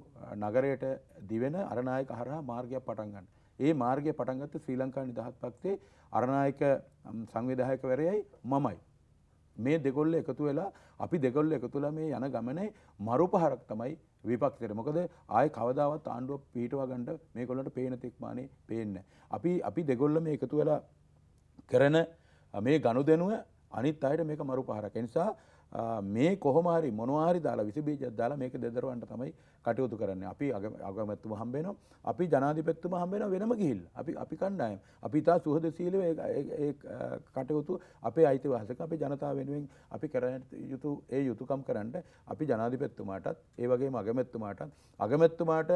නගරයට දිවෙන අරණායක හරහා මාර්ගයක් පටන් ගන්න. ඒ මාර්ගය පටන් ගත්තේ ශ්‍රී ලංකා නිදහස් පක්ෂයේ අරණායක සංවිධායකවරයයි මමයි. මේ දෙකොල්ල එකතු වෙලා අපි දෙකොල්ල එකතු වෙලා මේ යන ගමනේ මරුපහරක් තමයි විපක්ෂයට. මොකද ආයේ කවදාවත් ආණ්ඩුව පිටව ගන්න මේගොල්ලන්ට පේන තෙක්මානේ පේන්නේ නැහැ. අපි අපි දෙකොල්ල මේ එකතු වෙලා කරන මේ ගනුදෙනුව අනිත් අයට මේක මරුපහරක්. ඒ නිසා මේ කොහොම හරි මොනවා හරි දාලා විස බීජයක් දාලා මේක දෙදරවන්න තමයි කටයුතු කරන්නේ. අපි අගමැතිතුමා හම්බ වෙනවා. අපි ජනාධිපතිතුමා හම්බ වෙනවා වෙනම ගිහිල්ලා. අපි අපි කණ්ඩායම. අපි තා සුහදශීලීව ඒ කටයුතු අපේ අයිතිවාසික අපේ ජනතාව වෙනුවෙන් අපි කරන්න යුතු ඒ යුතුයකම් කරන්න අපි ජනාධිපතිතුමාටත් ඒ වගේම අගමැතිතුමාටත් අගමැතිතුමාට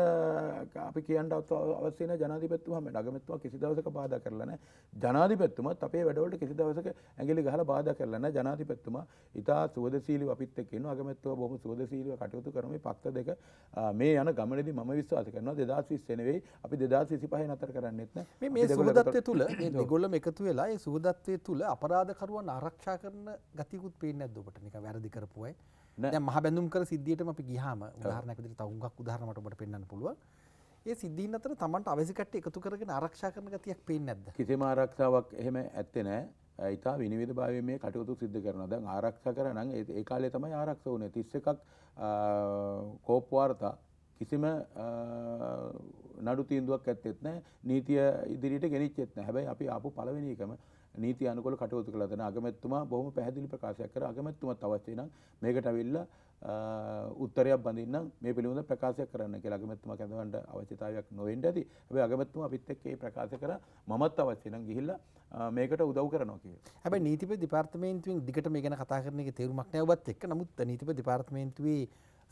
අපි කියන්න අවශ්‍ය නැහැ ජනාධිපතිතුමා හම්බ වෙන. අගමැතිතුමා කිසි දවසක බාධා කරලා නැහැ. ජනාධිපතිතුමාත් අපේ වැඩවලට කිසි දවසක ඇඟිලි ගහලා බාධා කරලා නැහැ. ජනාධිපතිතුමා තා සුහදශීලීව අපිත් එක්ක ඉන්නවා. අගමැතිතුමා බොහොම සුහදශීලීව කටයුතු කරන මේ පක්ෂ දෙක මේ යන ගමනේදී මම විශ්වාස කරනවා දෙදාස් විස්ස නෙවෙයි අපි දෙදාස් විසිපහේ නතර කරන්නෙත් නෑ. මේ මේ සුහදත්වයේ තුල මේ දෙගොල්ලම එකතු වෙලා ඒ සුහදත්වයේ තුල අපරාධකරුවන් ආරක්ෂා කරන ගතියකුත් පේන්නේ නැද්ද ඔබට? නිකන් වැරදි කරපු අය දැන් මහ බැඳුම් කර සිද්ධියටම අපි ගියාම උදාහරණයක් විදිහට තව හුඟක් උදාහරණ මට ඔබට පෙන්වන්න පුළුවන්. ඒ සිද්ධීන් අතර Tamanට අවශ්‍ය කට්ටිය එකතු කරගෙන ආරක්ෂා කරන ගතියක් පේන්නේ නැද්ද? කිසිම ආරක්ෂාවක් එහෙම ඇත්තේ නෑ. ඉතා විනිවිද භාවයේ මේ කටයුතු සිද්ධ කරනවා. දැන් ආරක්ෂා කරා නම් ඒ කාලේ තමයි ආරක්ෂා වුණේ. තිස් එකක් කෝප් වාර්තා කිසිම නඩු තීන්දුවක් ඇත්තෙත් නැහැ. නීතිය ඉදිරියට ගෙනිච්චෙත් නැහැ. හැබැයි අපි ආපු පළවෙනි එකම නීති අනුකූල කටයුතු කළා. දැන් අගමැතිතුමා බොහොම පැහැදිලි ප්‍රකාශයක් කරා. අගමැතිතුමත් අවශ්‍ය නම් මේකට අවිල්ලා උත්තරයක් බඳින්නම් මේ පිළිබඳ ප්‍රකාශයක් කරන්න කියලා අගමැතිතුමා කැඳවන්න අවශ්‍යතාවයක් නොවෙන්න ඇති. හැබැයි අගමැතිතුමා අපිත් එක්ක ඒ ප්‍රකාශ කරා මමත් අවශ්‍ය නම් ගිහිල්ලා මේකට උදව් කරනවා කියලා. හැබැයි නීතිපති දෙපාර්තමේන්තුවෙන් දිගට මේ ගැන කතා කරන එකේ තේරුමක් නැහැ ඔබත් එක්ක. නමුත් නීතිපති දෙපාර්තමේන්තුවේ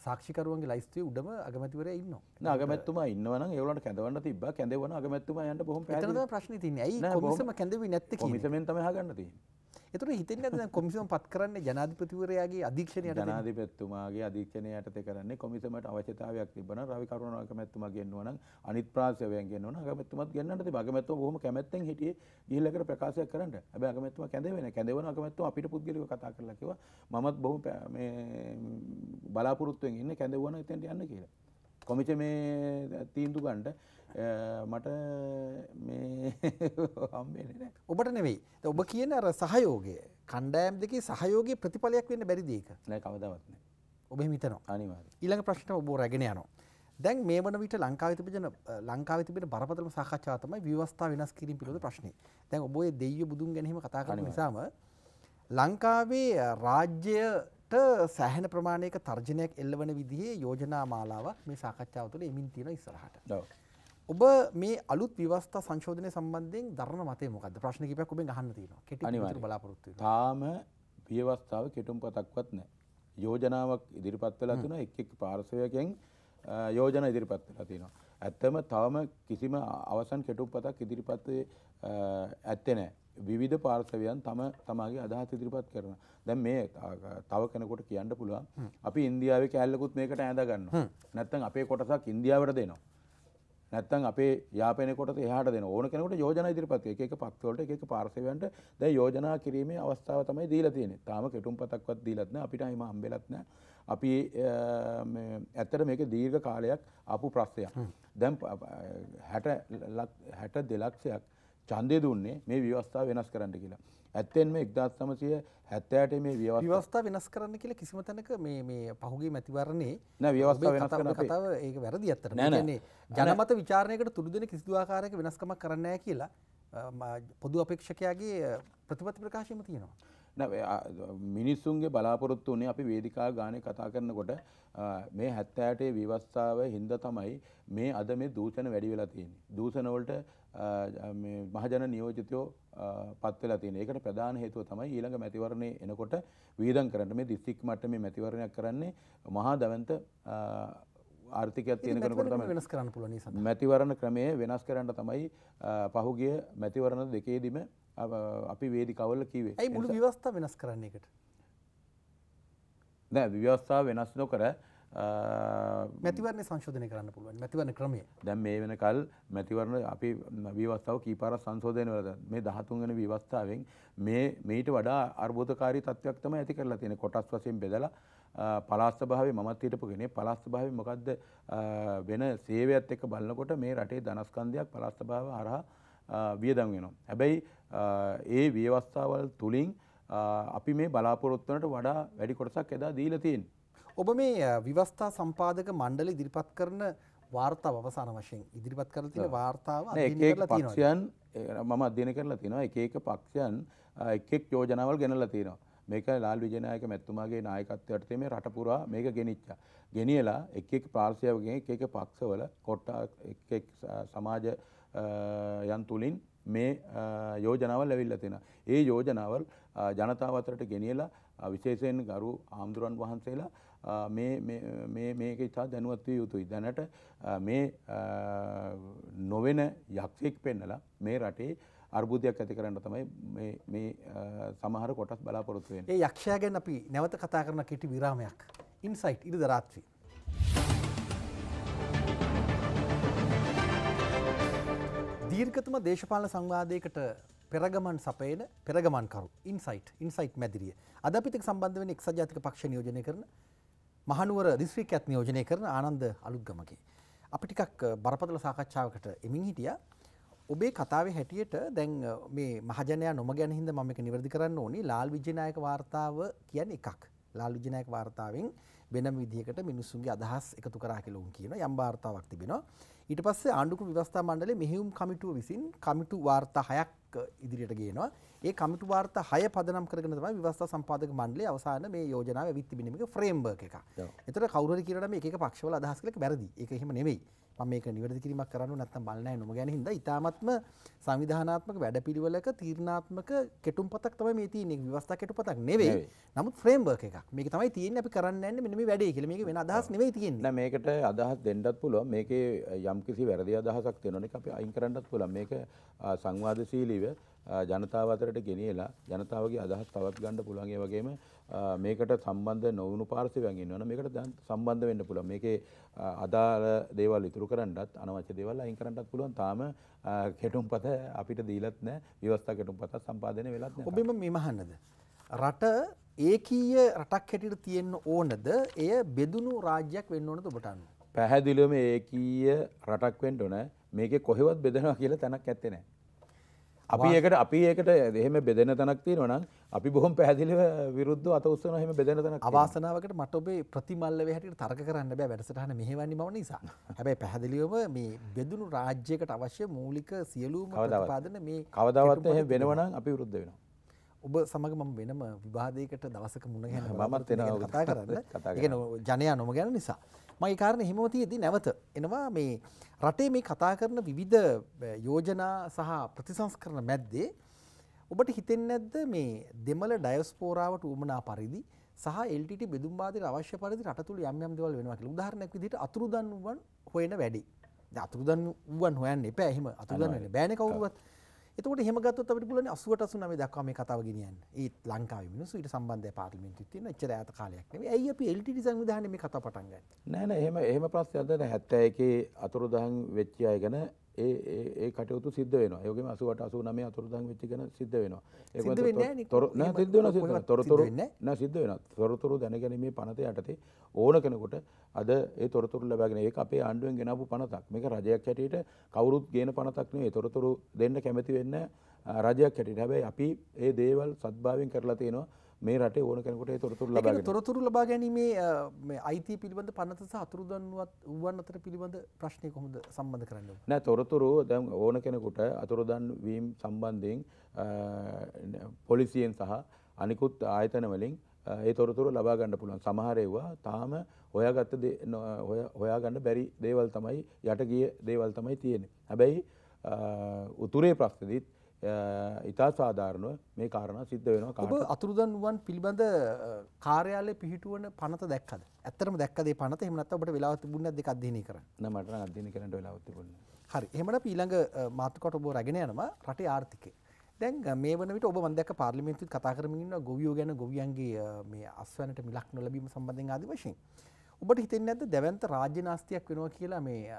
සාක්ෂිකරුවන්ගේ ලයිස්තුවේ උඩම අගමැතිවරයා ඉන්නවා. නෑ අගමැතිතුමා ඉන්නවා නම් ඒගොල්ලන්ට කැඳවන්න තිබ්බා. කැඳවුණා අගමැතිතුමා යන්න බොහොම පැහැදිලි. එතන තමයි ප්‍රශ්නේ තියෙන්නේ. ඇයි කොමිසම කැඳෙවි නැත්තේ කියන්නේ? කොමිසමෙන් තමයි අහගන්න තියෙන්නේ. ඒතර හිතෙන්නේ නැද්ද දැන් කොමිසම පත් කරන්නේ ජනාධිපතිවරයාගේ අධීක්ෂණය යටතේ? ජනාධිපතිතුමාගේ අධීක්ෂණය යටතේ කරන්නේ. කොමිසමට අවශ්‍යතාවයක් තිබ්බනම් රවි කරුණානායක මැතිතුමා ගෙන්නුවා නම් අනිත් ප්‍රාශ්‍රවයන් ගෙන්නුවා නම් අගමැතිතුමාත් ගෙන්නන්න තිබ්බා. අගමැතිතුමා බොහොම කැමැත්තෙන් හිටියේ ගිහිල්ලා කර ප්‍රකාශයක් කරන්න. හැබැයි අගමැතිතුමා කැඳෙවෙ නැහැ. කැඳෙවන අගමැතිතුමා අපිට පුද්ගලිකව කතා කරලා කිව්වා මමත් බොහොම මේ බලාපොරොත්තු ඉන්න කැඳවුවන එතෙන්ට යන්න කියලා. කොමිටේ මේ තීන්දුව ගන්න මට මේ හම්බෙන්නේ නැහැ. ඔබට නෙවෙයි. දැන් ඔබ කියන අර සහයෝගය කණ්ඩායම් දෙකේ සහයෝගයේ ප්‍රතිඵලයක් වෙන්න බැරිද ඒක? නෑ කවදාවත් නෑ. ඔබ එහෙම හිතනවා. අනිවාර්යයෙන්. ඊළඟ ප්‍රශ්නට ඔබ රැගෙන යනවා. දැන් මේ වන විට ලංකාවේ තිබෙන ලංකාවේ තිබෙන බරපතලම සාකච්ඡාව තමයි ව්‍යවස්ථා වෙනස් කිරීම පිළිබඳ ප්‍රශ්නේ. දැන් ඔබ ඔය දෙයිය බුදුන් ගැන එහෙම කතා කරන නිසාම ලංකාවේ රාජ්‍ය සෑහෙන ප්‍රමාණයක තර්ජනයක් එල්ලවන විදිහේ යෝජනා මාලාවක් මේ සාකච්ඡාව තුළ එමින් තියෙන ඉස්සරහට. ඔබ මේ අලුත් ව්‍යවස්ථා සංශෝධනය සම්බන්ධයෙන් දරන මතය මොකද්ද? ප්‍රශ්න කිහිපයක් ඔබෙන් අහන්න තියෙනවා. කෙටි පිළිතුරු බලාපොරොත්තු වෙනවා. තාම ව්‍යවස්ථාවේ කෙටුම්පතක්වත් නැහැ. යෝජනාවක් ඉදිරිපත් වෙලා තුන එක් එක් පාර්ශවයකින් යෝජනා ඉදිරිපත් වෙලා තියෙනවා. ඇත්තම තවම කිසිම අවසන් කෙටුම්පතක් ඉදිරිපත් ඇත්තේ නැහැ. විවිධ පාර්ශවයන් තම තමාගේ අදහස් ඉදිරිපත් කරනවා. දැන් මේ තව කෙනෙකුට කියන්න පුළුවන් අපි ඉන්දියාවේ කැලලකුත් මේකට ඇඳා ගන්නවා. නැත්නම් අපේ කොටසක් ඉන්දියාවට දෙනවා. නැත්නම් අපේ යාපනයේ කොටස එහාට දෙනවා. ඕන කෙනෙකුට යෝජනා ඉදිරිපත් කරන එක එක පක්ෂවලට එක එක පාර්ශවයන්ට දැන් යෝජනා කිරීමේ අවස්ථාව තමයි දීලා තියෙන්නේ. තාම කෙටුම්පතක්වත් දීලත් නැහැ. අපිට අයිම හම්බෙලත් නැහැ. අපි මේ ඇත්තට මේක දීර්ඝ කාලයක් ආපු ප්‍රශ්නයක්. දැන් හැට දෙලක්ෂයක් ඡන්දය දුන්නේ මේ ව්‍යවස්ථාව වෙනස් කරන්න කියලා. ඇත්තෙන්ම එක්දාස් නවසිය හැත්තෑට මේ ව්‍යවස්ථාව වෙනස් කරන්න කියලා කිසිම තැනක මේ මේ පහුගිය මැතිවරණේ නෑ ව්‍යවස්ථාව වෙනස් කරන කතාව ඒක වැරදි අත්තට. ඒ කියන්නේ ජනමත විචාරණයකට තුඩු දෙන කිසිදු ආකාරයක වෙනස්කමක් කරන්නේ නැහැ කියලා පොදු අපේක්ෂකයාගේ ප්‍රතිපත්ති ප්‍රකාශයම තියෙනවා. නෑ මිනිස්සුන්ගේ බලාපොරොත්තු උනේ අපි වේදිකාව ගානේ කතා කරනකොට මේ හැත්තෑට ව්‍යවස්ථාව හින්දා තමයි මේ අද මේ දූෂණ වැඩි වෙලා තියෙන්නේ. දූෂණ වලට මේ මහජන නියෝජිතයෝ පත් වෙලා තියෙන. ඒකට ප්‍රධාන හේතුව තමයි ඊළඟ මැතිවරණේ එනකොට වියදම් කරන්න මේ දිස්ත්‍රික් මට්ටමේ මැතිවරණයක් කරන්නේ මහා දවන්ත ආර්ථිකයක් තියෙන කෙනෙකුට තමයි වෙනස් කරන්න පුළුවන් නිසා. මැතිවරණ ක්‍රමයේ වෙනස් කරන්න තමයි පහුගිය මැතිවරණ දෙකේදීම අපි වේදිකාවල කිව්වේ. ඇයි මුළු ව්‍යවස්ථාව වෙනස් කරන්න එකට? නෑ ව්‍යවස්ථාව වෙනස් නොකර මැතිවරණ සංශෝධනය කරන්න පුළුවන් මැතිවරණ ක්‍රමය. දැන් මේ වෙනකල් මැතිවරණ අපි විවස්ථාව කීපාරක් සංශෝධනය වෙලා මේ දහතුන් වෙනි විවස්ථාවෙන් මේ මේට වඩා අර්බුදකාරී තත්වයක් තමයි ඇති කරලා තියෙන්නේ. කොටස් වශයෙන් බෙදලා පලාස්ත භාවයේ මමත් හිටපු කෙනේ පලාස්ත භාවයේ මොකද්ද වෙන සේවයත් එක්ක බලනකොට මේ රටේ ධනස්කන්ධයක් පලාස්ත භාව හරහා වියදම් වෙනවා. හැබැයි ඒ විවස්ථාවල් තුලින් අපි මේ බලාපොරොත්තු වලට වඩා වැඩි කොටසක් එදා දීලා තියෙනවා. ඔබ මේ විවස්ථා සම්පාදක මණ්ඩල ඉදිරිපත් කරන වාර්තාව අවසාන වශයෙන් ඉදිරිපත් කරලා තියෙන වාර්තාව අධ්‍යයනය කරලා තියෙනවා. පක්ෂයන් මම අධ්‍යයනය කරලා තියෙනවා. එක එක පක්ෂයන් එක එක් යෝජනාවල් ගෙනල්ලා තියෙනවා. මේක ලාල් විජේනායක මැතිතුමාගේ නායකත්වයට තේ මේ රට පුරා මේක ගෙනිච්චා. ගෙනියලා එක එක ප්‍රාර්ශයවකින් එක එක පක්ෂවල කොට එක එක සමාජ යන් තුලින් මේ යෝජනාවල් ලැබිලා තියෙනවා. ඒ යෝජනාවල් ජනතාව අතරට ගෙනියලා විශේෂයෙන් ගරු ආම්දුරන් වහන්සේලා මේක ඉතා දැනුවත් විය යුතුයි. දැනට මේ නොවෙන යක්ෂයෙක් පෙන්නලා මේ රටේ අර්බුදයක් ඇති කරන්න තමයි මේ සමහර කොටස් බලාපොරොත්තු වෙන්නේ. ඒ යක්ෂයා ගැන අපි නැවත කතා කරන කෙටි විරාමයක්. ඉන්සයිට් ඉරිදා රාත්‍රී. දීර්ඝතම දේශපාලන සංවාදයකට පෙරගමන් සපයන පෙරගමන්කරු ඉන්සයිට් ඉන්සයිට් මැදිරිය අද අපිට සම්බන්ධ වෙන එක්සත් ජාතික පක්ෂ නියෝජනය කරන මහනුවර දිස්ත්‍රික්කයත් නියෝජනය කරන ආනන්ද අලුත්ගමගේ අපි ටිකක් බරපතල සාකච්ඡාවකට එමින් හිටියා. ඔබේ කතාවේ හැටියට දැන් මේ මහජනයා නොමග යන හින්දා මම එක නිවැරදි කරන්න ඕනි. ලාල් විජේනායක වාර්තාව කියන්නේ එකක්. ලාල් විජේනායක වාර්තාවෙන් වෙනම විදිහකට මිනිස්සුන්ගේ අදහස් එකතු කරා කියලා උන් කියන යම් වාර්තාවක් තිබෙනවා. ඊට පස්සේ ආණ්ඩුක්‍රම ව්‍යවස්ථා මණ්ඩලයේ මෙහෙයුම් කමිටුව විසින් කමිටු වාර්තා හයක් ඉදිරියට ගේනවා. ඒ කමිටු වාර්තා හය පදනම් කරගෙන තමයි ව්‍යවස්ථා සම්පාදක මණ්ඩලයේ අවසාන මේ යෝජනාව ඇවිත් තිබෙන මේක ෆ්‍රේම්වර්ක් එක. ඒතර කවුරු හරි කියනවා මේ එක එක පක්ෂවල අදහස් කියලා වැරදි. ඒක එහෙම නෙමෙයි. මම මේක නිවැරදි කිරීමක් කරන්න නැත්නම් බල නැහැ නොමග යන හින්දා ඉතාමත්ම සංවිධානාත්මක වැඩපිළිවෙලක තීරණාත්මක කෙටුම්පතක් තමයි මේ තියෙන්නේ. ව්‍යවස්ථා කෙටුම්පතක් නෙවෙයි. නමුත් ෆ්‍රේම්වර්ක් එකක්. මේක තමයි තියෙන්නේ අපි කරන්න යන්නේ මෙන්න මේ වැඩේ කියලා. මේක වෙන අදහස් නෙවෙයි තියෙන්නේ. නෑ මේකට අදහස් දෙන්නත් පුළුවන්. මේකේ යම් කිසි වැරදි අදහසක් තියෙනවනේ අපි අයින් කරන්නත් පුළුවන්. මේක සංවාදශීලීව ජනතාව අතරට ගෙනියලා ජනතාවගේ අදහස් තවත් ගන්න පුළුවන්. ඒ වගේම මේකට සම්බන්ධ නොවුණු පාර්ශවයන් ඉන්නවනේ මේකට සම්බන්ධ වෙන්න පුළුවන්. මේකේ අදාළ දේවල් ඉතුරු කරන්නත් අනවශ්‍ය දේවල් අයින් කරන්නත් පුළුවන්. තාම කෙටුම්පත අපිට දීලත් නැහැ. විවස්ථා කෙටුම්පත සම්පාදනය වෙලත් නැහැ. ඔබෙම මේ මහන්නද රට ඒකීය රටක් හැටියට තියෙන්න ඕනද? එය බෙදුණු රාජ්‍යයක් වෙන්න ඕනද ඔබට අනුව? පැහැදිලිවම ඒකීය රටක් වෙන්න ඕන. මේකේ කොහෙවත් බෙදනවා කියලා තැනක් ඇත්තේ නැහැ. අපි ඒකට අපි ඒකට එහෙම බෙදෙන තැනක් තියෙනවා නම් අපි බොහොම පැහැදිලිව විරුද්ධව අත උස්සනවා. එහෙම බෙදෙන තැනක් අවාසනාවකට මට ඔබේ ප්‍රතිමල්ලවේ හැටියට තර්ක කරන්න බෑ වැඩසටහන මෙහෙවන්නේ මම නිසා. හැබැයි පැහැදිලිවම මේ බෙදුණු රාජ්‍යයකට අවශ්‍ය මූලික සියලුම ප්‍රතිපාදන මේ කවදාවත් එහෙම වෙනවා නම් අපි විරුද්ධ වෙනවා. ඔබ සමග මම වෙනම විවාදයකට දවසක මුණ ගැහෙනවා. මමත් එනවා කතා කරන්න. ඒ කියන්නේ ජනයා නොමග යන නිසා. මම ඒ කාරණේ හිමම තියදී නැවත එනවා මේ රටේ මේ කතා කරන විවිධ යෝජනා සහ ප්‍රතිසංස්කරණ මැද්දේ ඔබට හිතෙන්නේ නැද්ද මේ දෙමළ ඩයස්පෝරාවට උමනා පරිදි සහ එල් ටී ටී බෙදුම් වාදයට අවශ්‍ය පරිදි රට තුල යම් යම් දේවල් වෙනවා කියලා. උදාහරණයක් විදිහට අතුරුදන් වුවන් හොයන වැඩි. දැන් අතුරුදන් වුවන් හොයන්න එපා. එහෙම අතුරුදන් වෙන්න බෑනේ කවුරුවත්. එතකොට එහෙම ගත්තොත් අපිට පුළුවන් අසූවට අසූනවය දක්වා මේ කතාව ගෙනියන්න. ඒ ලංකාවේ මිනිස්සු ඊට සම්බන්ධය පාර්ලිමේන්තුවේ තියෙන එච්චර ඈත කාලයක් නෙවෙයි. ඇයි අපි එල් ටී ටී සංවිධානයේ මේ කතාව පටන් ගන්නේ? නෑ නෑ එහෙම එහෙම ප්‍රශ්නයක් නෑ. හැත්තෑ එකේ අතුරුදහන් වෙච්ච අය ගැන ඒ ඒ ඒ කටයුතු සිද්ධ වෙනවා. ඒ වගේම අසූවට අසූනවය අතුරුදහන් වෙච්ච ගැන සිද්ධ වෙනවා. ඒක සිද්ධ වෙන්නේ නෑනේ. නෑ සිද්ධ වෙනවා සිද්ධ වෙනවා. තොරතුරු නෑ සිද්ධ වෙනවා. තොරතුරු දැනගැනීමේ පනත යටතේ ඕන කෙනෙකුට අද ඒ තොරතුරු ලබාගෙන ඒක අපේ ආණ්ඩුවෙන් ගෙනාවු පනතක්. මේක රජයක් හැටියට කවුරුත් ගේන පනතක් නෙවෙයි. තොරතුරු දෙන්න කැමති වෙන්න රජයක් හැටියට. හැබැයි අපි ඒ දේවල් සත්භාවයෙන් කරලා තියෙනවා. මේ රටේ ඕන කෙනෙකුට ඒ තොරතුරු ලබා ගන්න. ඒක තොරතුරු ලබා ගැනීමේ මේ අයිතිය පිළිබඳ පනත සහ අතුරුදන්වත් වුවන් අතර පිළිබඳ ප්‍රශ්නේ කොහොමද සම්බන්ධ කරන්නේ? නෑ තොරතුරු දැන් ඕන කෙනෙකුට අතුරුදන් වීම සම්බන්ධයෙන් පොලිසියෙන් සහ අනිකුත් ආයතන වලින් ඒ තොරතුරු ලබා ගන්න පුළුවන්. සමහර ඒවා තාම හොයාගත්ත හොයා ගන්න බැරි දේවල් තමයි යට ගිය දේවල් තමයි තියෙන්නේ. හැබැයි උතුරේ ප්‍රශ්නේදීත් ඉතා සාධාරණව මේ කාරණා සිද්ධ වෙනවා. කාට අතුරුදන් වුවන් පිළිබඳ කාර්යාලයේ පිහිටුවන පනත දැක්කද? ඇත්තටම දැක්කද මේ පනත? එහෙම නැත්නම් ඔබට වෙලාවක් තිබුණේ නැද්ද ඒක අධ්‍යයනය කරන්න? නෑ මට නම් අධ්‍යයනය කරන්න වෙලාවක් තිබුණේ නෑ. හරි. එහෙමනම් අපි ඊළඟ මාතෘකාවට ඔබ රැගෙන යනවා රටේ ආර්ථිකය. දැන් මේ වන විට ඔබ මම දැක්ක පාර්ලිමේන්තුවේ කතා කරමින් ඉන්නවා ගොවියෝ ගැන ගොවියන්ගේ මේ අස්වැන්නට මිලක් නොලැබීම සම්බන්ධයෙන් ආදී වශයෙන්. ඔබට හිතෙන්නේ නැද්ද දැවැන්ත රාජ්‍ය නාස්තියක් වෙනවා කියලා මේ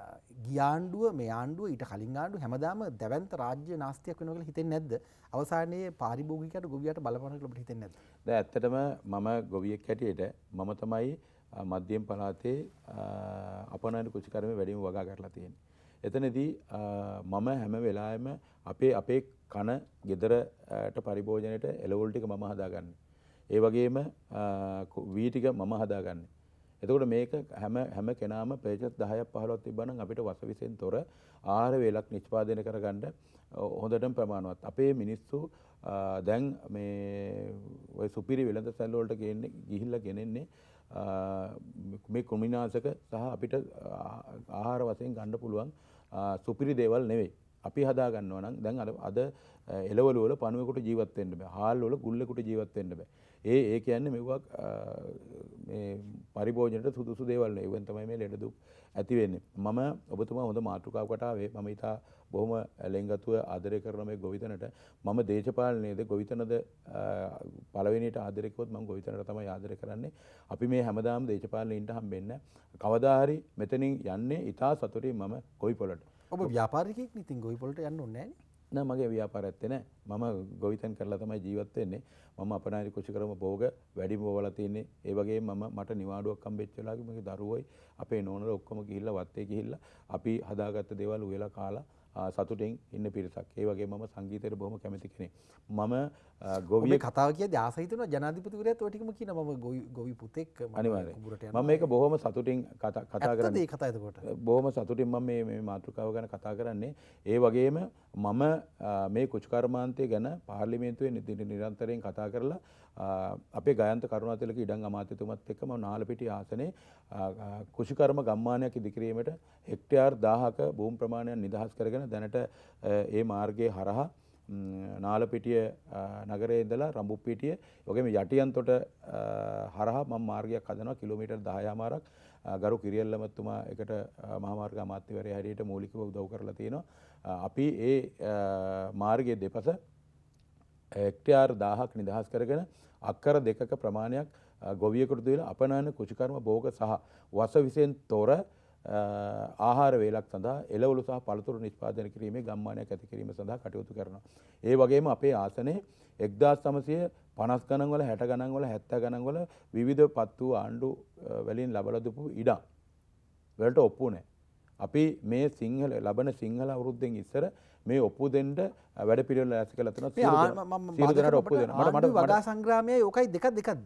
ගියාණ්ඩුව මේ ආණ්ඩුව ඊට කලින් ආණ්ඩුව හැමදාම දැවැන්ත රාජ්‍ය නාස්තියක් වෙනවා කියලා හිතෙන්නේ නැද්ද අවසානයේ පාරිභෝගිකයට ගොවියට බලපාන කියලා ඔබට හිතෙන්නේ නැද්ද දැන් ඇත්තටම මම ගොවියෙක් හැටියට මම තමයි මධ්‍යම පළාතේ අපනයන කුචිකර්මයේ වැඩිම වගා කරලා තියෙන්නේ එතනදී මම හැම වෙලාවෙම අපේ අපේ කන ගෙදරට පරිභෝජනයට එළවලු ටික මම හදාගන්නේ ඒ වගේම වී ටික මම හදාගන්නේ එතකොට මේක හැම හැම කෙනාම ප්‍රයත්න දහයක් පහළොවක් තිබ්බා නම් අපිට වස විසෙන් තොර ආහාර වේලක් නිෂ්පාදනය කරගන්න හොඳටම ප්‍රමාණවත් අපේ මිනිස්සු දැන් මේ ওই සුපිරි වෙළඳ සැල් වලට ගේන්නේ ගිහිල්ලා ගෙනෙන්නේ මේ කුමිනාසක සහ අපිට ආහාර වශයෙන් ගන්න පුළුවන් සුපිරි දේවල් නෙවෙයි අපි හදා ගන්නවා නම් දැන් අර අද එළවලු වල පණුවෙකුට ජීවත් වෙන්න බෑ හාල් වල ගුල්ලෙකුට ජීවත් වෙන්න බෑ ඒ ඒ කියන්නේ මෙවුවක් මේ පරිභෝජනයට සුදුසු දේවල් නේ. ඒවෙන් තමයි මේ ලෙඩ දුක් ඇති වෙන්නේ. මම ඔබතුමා හොඳ මාතෘකාවකට ආවේ. මම ඊට බොහොම ලෙන්ගතුව ආදරය කරන මේ ගොවිතැනට මම දේශපාලනයේද ගොවිතැනද පළවෙනියට ආදරය කළොත් මම ගොවිතැනට තමයි ආදරය කරන්නේ. අපි මේ හැමදාම දේශපාලනයින්ට හම්බෙන්නේ නැහැ. කවදා හරි මෙතනින් යන්නේ ඊට සතුටින් මම ගොවිපොළට. ඔබ ව්‍යාපාරිකයෙක් නේ. ගොවිපොළට යන්න ඕනේ නැහැ නේ. නෑ මගේ ව්‍යාපාරයක් නැහැ. මම ගොවිතැන් කරලා තමයි ජීවත් වෙන්නේ. මම අපනාරි කුෂිකරම භෝග වැඩිම වවලා තින්නේ. ඒ වගේම මම මට නිවාඩුවක් හම්බෙච්ච වෙලාවක මගේ දරුවෝයි අපේ නෝනලා ඔක්කොම ගිහිල්ලා වත්තේ ගිහිල්ලා අපි හදාගත්ත දේවල් උයලා කාලා සතුටින් ඉන්න පිරිසක්. ඒ වගේම මම සංගීතයට බොහොම කැමති කෙනෙක්. මම ගොවියෙක් කතාව කියද්දී ආස හිතෙනවා ජනාධිපතිවරයාත් ඔය ටිකම කියනවා මම ගොවි ගොවි පුතෙක් කුඹරට යනවා. මම මේක බොහොම සතුටින් කතා කතා කරන්නේ. ඇත්තද ඒ කතාව එතකොට? බොහොම සතුටින් මම මේ මේ මාතෘකාව ගැන කතා කරන්නේ. ඒ වගේම මම මේ කුෂිකර්මාන්තය ගැන පාර්ලිමේන්තුවේ නිරන්තරයෙන් කතා කරලා අපේ ගයන්ත කරුණාතිලක ඉඩම් අමාත්‍යතුමත් එක්ක මම නාලපිටිය ආසනයේ කුෂිකර්ම ගම්මානයක් ඉදිකිරීමට හෙක්ටයාර් දහහක භූමි ප්‍රමාණයක් නිදහස් කරගෙන දැනට ඒ මාර්ගයේ හරහා නාලපිටිය නගරයේ ඉඳලා රඹුපිටිය වගේම යටියන්තොට හරහා මම මාර්ගයක් හදනවා කිලෝමීටර් දහයමාරක් ගරු කිරියල්ලමතුමා එකට මහා මාර්ග අමාත්‍යවරයා හැටියට මූලිකව උදව් කරලා තියෙනවා අපි ඒ මාර්ගයේ දෙපස හෙක්ටයාර් දහහක් නිදහස් කරගෙන අක්කර දෙකක ප්‍රමාණයක් ගොවියෙකුට දීලා අපනයන කුෂිකර්ම භෝග සහ වස විසෙන් තොර ආහාර වේලක් සඳහා එළවලු සහ පළතුරු නිෂ්පාදනය කිරීමේ ගම්මානයක් ඇති කිරීම සඳහා කටයුතු කරනවා. ඒ වගේම අපේ ආසනයේ එක්දාස් නවසිය පනස් ගණන් වල හැට ගණන් වල හැත්තෑ ගණන් වල විවිධ පත් වූ ආණ්ඩු වලින් ලබලා දුපු ඉඩම් වලට ඔප්පු නැහැ. අපි මේ සිංහල ලබන සිංහල අවුරුද්දෙන් ඉස්සර මේ ඔප්පු දෙන්න වැඩ පිළිවෙල ඇති කළා තියෙනවා. සියලු දෙනාට ඔප්පු දෙනවා. මට මට වගා සංග්‍රාමයේ යෝකයි දෙකක් දෙකක්ද?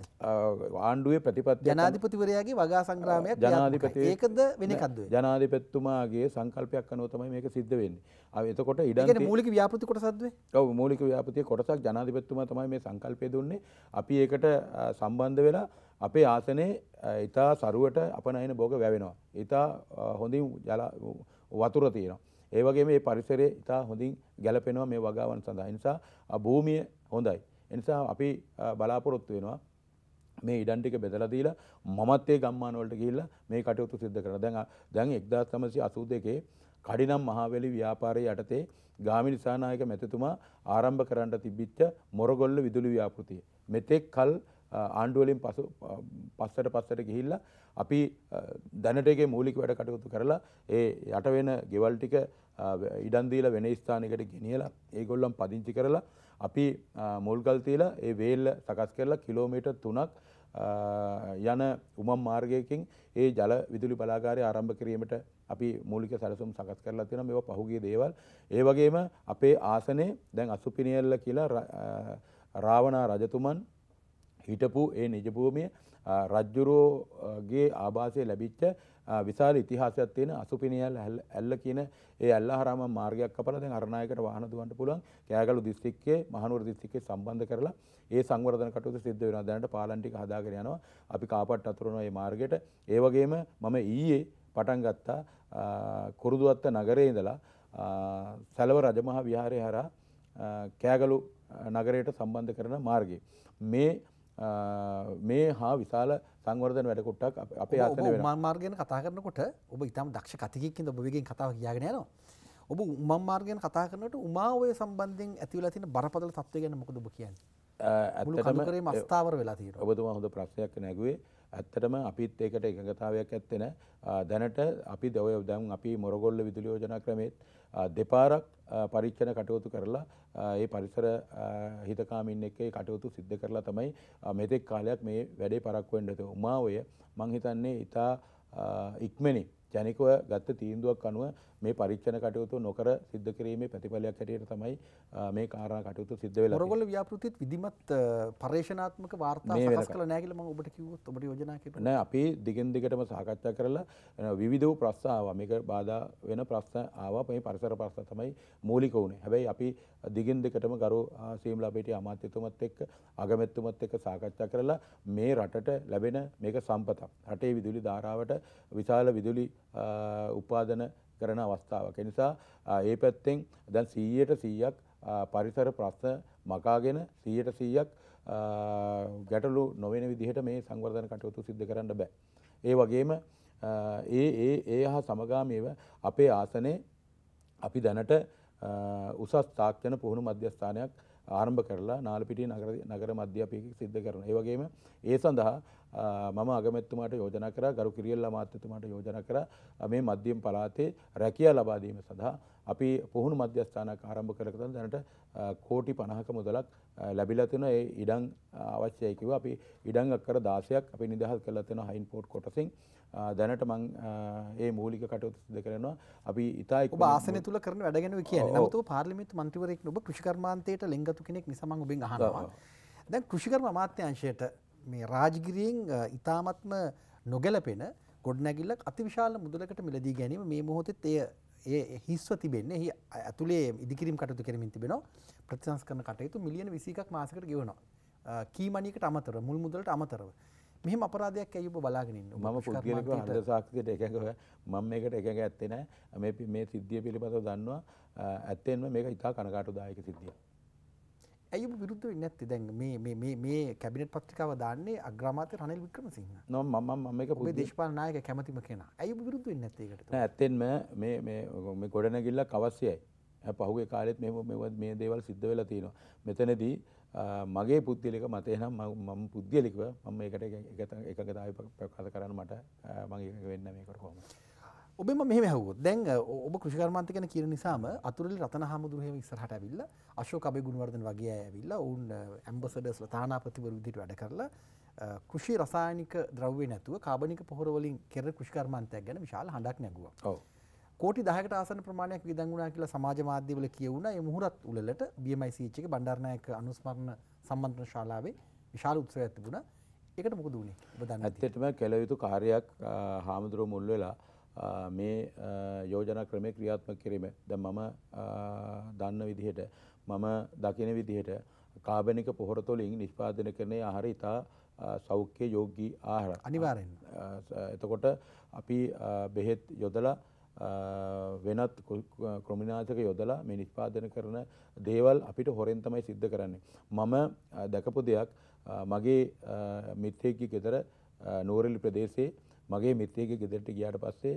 ආණ්ඩුවේ ප්‍රතිපත්තිය ජනාධිපතිවරයාගේ වගා සංග්‍රාමයක් ජනාධිපති ඒකද වෙන එකක්ද? ජනාධිපතිතුමාගේ සංකල්පයක් අනුව තමයි මේක සිද්ධ වෙන්නේ. ආ එතකොට ඉඩම් කියන්නේ මූලික ව්‍යාපෘති කොටසක්ද වෙ? ඔව් මූලික ව්‍යාපෘතියේ කොටසක් ජනාධිපතිතුමා තමයි මේ සංකල්පය දුන්නේ. අපි ඒකට සම්බන්ධ වෙලා අපේ ආසනයේ ඊතා සරුවට අපනයන භෝග වැවෙනවා. ඊතා හොඳින් ජල වතුර තියෙනවා. ඒ වගේම මේ පරිසරය ඊතා හොඳින් ගැලපෙනවා මේ වගාවන් සඳහා. ඒ නිසා භූමිය හොඳයි. ඒ නිසා අපි බලාපොරොත්තු වෙනවා මේ ඉඩම් ටික බෙදලා දීලා මමත් ඒ ගම්මාන වලට ගිහිල්ලා මේ කටයුතු සිද්ධ කරනවා. දැන් දැන් එක්දාස් නවසිය අසූ දෙකේ කඩිනම් මහවැලි ව්‍යාපාරයේ යටතේ ගාමිණී දිසානායක මැතිතුමා ආරම්භ කරන්න තිබිච්ච මොරගොල්ල විදුලි ව්‍යාපෘතිය. මෙතෙක් කල් ආණ්ඩුවලින් පසු පස්සට පස්සට ගිහිල්ලා අපි දැනට එකේ මූලික වැඩ කටයුතු කරලා ඒ යට වෙන ගෙවල් ටික ඉඩම් දීලා වෙන ස්ථානයකට ගෙනියලා ඒගොල්ලන් පදිංචි කරලා අපි මුල්ගල් තියලා ඒ වේල්ල සකස් කරලා කිලෝමීටර් තුනක් යන උමම් මාර්ගයකින් ඒ ජල විදුලි බලාගාරය ආරම්භ කිරීමට අපි මූලික සැලසුම් සකස් කරලා තියෙනවා මේවා පහුගිය දේවල් ඒ වගේම අපේ ආසනයේ දැන් අසුපිනියල්ල කියලා රාවණා රජතුමන් හිටපු ඒ නිජභූමිය රජ්ජුරුවෝගේ ආභාසය ලැබිච්ච විශාල ඉතිහාසයක් තියෙන අසුපිනියල් ඇල්ල කියන ඒ ඇල්ලහරම මාර්ගයක් කපලා දැන් අරණායකට වාහන දුවන්න පුළුවන් කෑගලු දිස්ත්‍රික්කයේ මහනුවර දිස්ත්‍රික්කයේ සම්බන්ධ කරලා ඒ සංවර්ධන කටයුතු සිද්ධ වෙනවා දැනට පාලම් ටික හදාගෙන යනවා අපි කාපට් අතුරනවා මේ මාර්ගයට ඒ වගේම මම ඊයේ පටන් ගත්තා කුරුදුවත්ත නගරයේ ඉඳලා සැලව රජමහා විහාරය හරහා කෑගලු නගරයට සම්බන්ධ කරන මාර්ගය මේ මේ හා විශාල සංවර්ධන වැඩකුට්ටක් අපේ ආසන වෙනවා. උමම් මාර්ගය ගැන කතා කරනකොට ඔබ ඊටම දක්ෂ කතිකෙක් ඉඳ ඔබ වේගෙන් කතාව කියාගෙන යනවා. ඔබ උමම් මාර්ගය ගැන කතා කරනකොට උමා ඔය සම්බන්ධයෙන් ඇතිවලා තියෙන බරපතල තත්ත්වය ගැන මොකද ඔබ කියන්නේ? ඇත්තටම මුළු කඳුකරේම අස්ථාවර වෙලා තියෙනවා. ඔබතුමා හොඳ ප්‍රශ්නයක් නැගුවේ ඇත්තටම අපිත් ඒකට එකඟතාවයක් ඇත්තේ නැහැ. දැනට අපි ඔය දැන් අපි මොරගොල්ල විදුලි යෝජනා ක්‍රමෙත් දෙපාරක් පරීක්ෂණ කටයුතු කරලා ඒ පරිසර හිතකාමින් එක්ක ඒ කටයුතු සිද්ධ කරලා තමයි මෙතෙක් කාලයක් මේ වැඩේ පරක්කු වෙන්න තියෙන්නේ. උමා ඔය මං හිතන්නේ ඉතා ඉක්මනින් ජනිකව ගත්ත තීන්දුවක් අනුව මේ පරීක්ෂණ කටයුතු නොකර සිද්ධ කිරීමේ ප්‍රතිඵලයක් හැටියට තමයි මේ කාරණා කටයුතු සිද්ධ වෙලා තියෙන්නේ. මොරගොල්ල ව්‍යාපෘතියත් විධිමත් පරේක්ෂණාත්මක වාර්තා සකස් කළා නැහැ කියලා මම ඔබට කිව්වොත් ඔබට යෝජනා කරන්න නෑ. අපි දිගින් දිගටම සාකච්ඡා කරලා විවිධ ප්‍රශ්න ආවා. මේක බාධා වෙන ප්‍රශ්න ආවා. මේ පරිසර ප්‍රශ්න තමයි මූලික වුණේ. හැබැයි අපි දිගින් දිගටම ගරු සීම්ලා පිටියේ අමාත්‍යතුමත් එක්ක අගමැතිතුමත් එක්ක සාකච්ඡා කරලා මේ රටට ලැබෙන මේක සම්පතක්. රටේ විදුලි ධාරාවට විශාල විදුලි උපාදන කරන අවස්ථාවක්. ඒ නිසා ඒ පැත්තෙන් දැන් සීයට සීයක් පරිසර ප්‍රශ්න මකාගෙන සීයට සීයක් ගැටලු නොවන විදිහට මේ සංවර්ධන කටයුතු සිද්ධ කරන්න බෑ. ඒ වගේම ඒ ඒ ඒ හා සමගාමීව අපේ ආසනයේ අපි දැනට උසස් තාක්ෂණ පුහුණු මධ්‍යස්ථානයක් ආරම්භ කරලා නාලපිටිය නගර නගර මධ්‍යපීක සිද්ධ කරනවා. ඒ වගේම ඒ සඳහා මම අගමැතිතුමාට යෝජනා කරා, ගරු කිරියල්ලා අමාත්‍යතුමාට යෝජනා කරා මේ මධ්‍යම පළාතේ රැකියා ලබා දීම සඳහා අපි පුහුණු මධ්‍යස්ථානයක් ආරම්භ කරලා දැනට කෝටි පනහක මුදලක් ලැබිලා තිනවා. ඒ ඉඩම් අවශ්‍යයි කිව්වා. අපි ඉඩම් අක්කර දාසයක් අපි නිදහස් කරලා තිනවා හයින් පෝට් කොටසින්. දැනට මම මේ මූලික කටයුතු සිදු කරනවා. අපි ඉතා ඔබ ආසනය තුල කරන වැඩ ගැන කියන්නේ. නමුත් ඔබ පාර්ලිමේන්තු මන්ත්‍රීවරයෙක් නේ. ඔබ කෘෂිකර්මාන්තයට ලෙන්ගතු කෙනෙක් නිසා මම ඔබෙන් අහනවා. දැන් කෘෂිකර්ම අමාත්‍යාංශයට මේ රාජගිරියෙන් ඉතාමත්ම නොගැලපෙන ගොඩනැගිල්ලක් අතිවිශාල මුදලකට මිලදී ගැනීම මේ මොහොතෙත් එය ඒ හිස්ව තිබෙන්නේ. එහි ඇතුලේ ඉදිකිරීම් කටයුතු කරමින් තිබෙනවා. ප්‍රතිසංස්කරණ කටයුතු මිලියන විසි එකක් මාසයකට ගෙවනවා. කීමණියකට අමතරව, මුල් මුදලට අමතරව. මෙහෙම අපරාධයක් ඇයි ඔබ බලාගෙන ඉන්නේ? මම පුද්ගලිකව හද සාක්ෂියට එකඟව මම මේකට එකඟ ඇත්තේ නැහැ. මේ මේ සිද්ධිය පිළිබඳව දන්නවා. ඇත්තෙන්ම මේක ඉතා කනගාටුදායක සිද්ධියක්. ඇයි ඔබ විරුද්ධ වෙන්නේ නැත්තේ? දැන් මේ මේ මේ මේ කැබිනට් පත්‍රිකාව දාන්නේ අග්‍රාමාත්‍ය රනිල් වික්‍රමසිංහ. නෝ මම මම මේක පුදුම දේශපාලන නායක කැමැතිම කෙනා. ඇයි ඔබ විරුද්ධ වෙන්නේ නැත්තේ ඒකට? නෑ ඇත්තෙන්ම මේ මේ මේ ගොඩනැගිල්ලක් අවශ්‍යයි. පහුගිය කාලෙත් මේ මේ මේ දේවල් සිද්ධ වෙලා තියෙනවා. මෙතනදී මගේ පුද්ගලික මතය නම් මම පුද්ගලිකව මම මේකට එකඟතාවය ප්‍රකාශ කරන්න මට මම එකඟ වෙන්නේ මේකට කොහොමද? ඔබෙම මෙහෙම ඇහුවොත් දැන් ඔබ කෘෂිකර්මාන්ත ගැන කියන නිසාම අතුරුලි රතන හාමුදුරුවෝ එහෙම ඉස්සරහට ඇවිල්ලා අශෝක අබේ ගුණවර්ධන වගේ අය ඇවිල්ලා ඔවුන් ඇම්බසඩර්ස්ලා තානාපතිවරු විදිහට වැඩ කරලා කෘෂි රසායනික ද්‍රව්‍ය නැතුව කාබනික පොහොර වලින් කෙරෙන කෘෂිකර්මාන්තයක් ගැන විශාල හඬක් නැගුවා. ඔව්. කෝටි දහයකට ආසන්න ප්‍රමාණයක් වියදම් වුණා කියලා සමාජ මාධ්‍යවල කියවුණා. ඒ මුහුරත් උළෙලට බී එම් ආයි සී එච් එකේ බණ්ඩාරනායක අනුස්මරණ සම්මන්ත්‍රණ ශාලාවේ විශාල උත්සවයක් තිබුණා. ඒකට මොකද වුනේ? ඔබ දන්නේ නැති. ඇත්තටම කළ යුතු කාර්යයක් හාමුදුරුවෝ මුල් වෙලා මේ යෝජනා ක්‍රමය ක්‍රියාත්මක කිරීම. දැන් මම දන්න විදිහට මම දකින විදිහට කාබනික පොහොර තොලින් නිෂ්පාදනය කරන ආහාර ඉතා සෞඛ්‍ය යෝගී ආහාර. අනිවාර්යෙන්. එතකොට අපි බෙහෙත් යොදලා වෙනත් ක්‍රමනාශක යොදලා මේ නිෂ්පාදනය කරන දේවල් අපිට හොරෙන් තමයි සිද්ධ කරන්නේ. මම දැකපු දෙයක් මගේ මිත්‍රයෙක්ගේ ගෙදර නෝරෙලි ප්‍රදේශයේ මගේ මිත්‍රයෙක්ගේ ගෙදරට ගියාට පස්සේ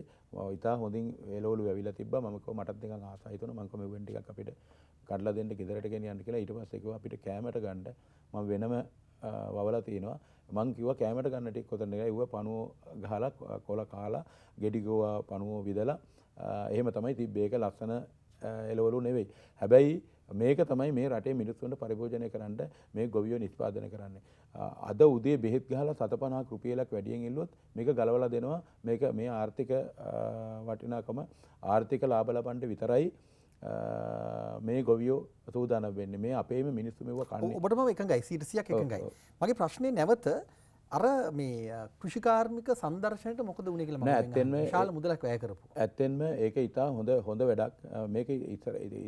ඉතා හොඳින් වේලවලු වැවිලා තිබ්බා. මම කිව්වා මටත් නිකන් ආසයි හිතුණා. මම කිව්වා මෙවෙන් ටිකක් අපිට කඩලා දෙන්න ගෙදරට ගෙනියන්න කියලා. ඊට පස්සේ කිව්වා අපිට කැමරට ගන්න මම වෙනම වවලා තිනවා. මම කිව්වා කැමරට ගන්න ටික කොතනද කියලා. ඌව පණුව ගහලා කොල කාලා ගෙඩි ගෝවා පණුව විදලා එහෙම තමයි තිබ්බේ. ඒක ලස්සන එළවලු නෙවෙයි. හැබැයි මේක තමයි මේ රටේ මිනිස්සුන්ට පරිභෝජනය කරන්න මේ ගොවියෝ නිෂ්පාදනය කරන්නේ. අද උදේ බෙහෙත් ගහලා සතපනහක් රුපියලක් වැඩියෙන් ඉල්ලුවොත් මේක ගලවලා දෙනවා. මේක මේ ආර්ථික වටිනාකම ආර්ථික ලාභ ලබන්න විතරයි මේ ගොවියෝ සූදානම් වෙන්නේ. මේ අපේම මිනිස්සු මෙව කන්නේ. ඔබට මම එකඟයි. සීට සීයක් එකඟයි. මගේ ප්‍රශ්නේ නැවත අර මේ කෘෂිකාර්මික සංදර්ශනයට මොකද වුනේ කියලා මම හිතන්නේ. විශාල මුදලක් වැය කරපු. ඇත්තෙන්ම ඒක ඉතා හොඳ හොඳ වැඩක්. මේක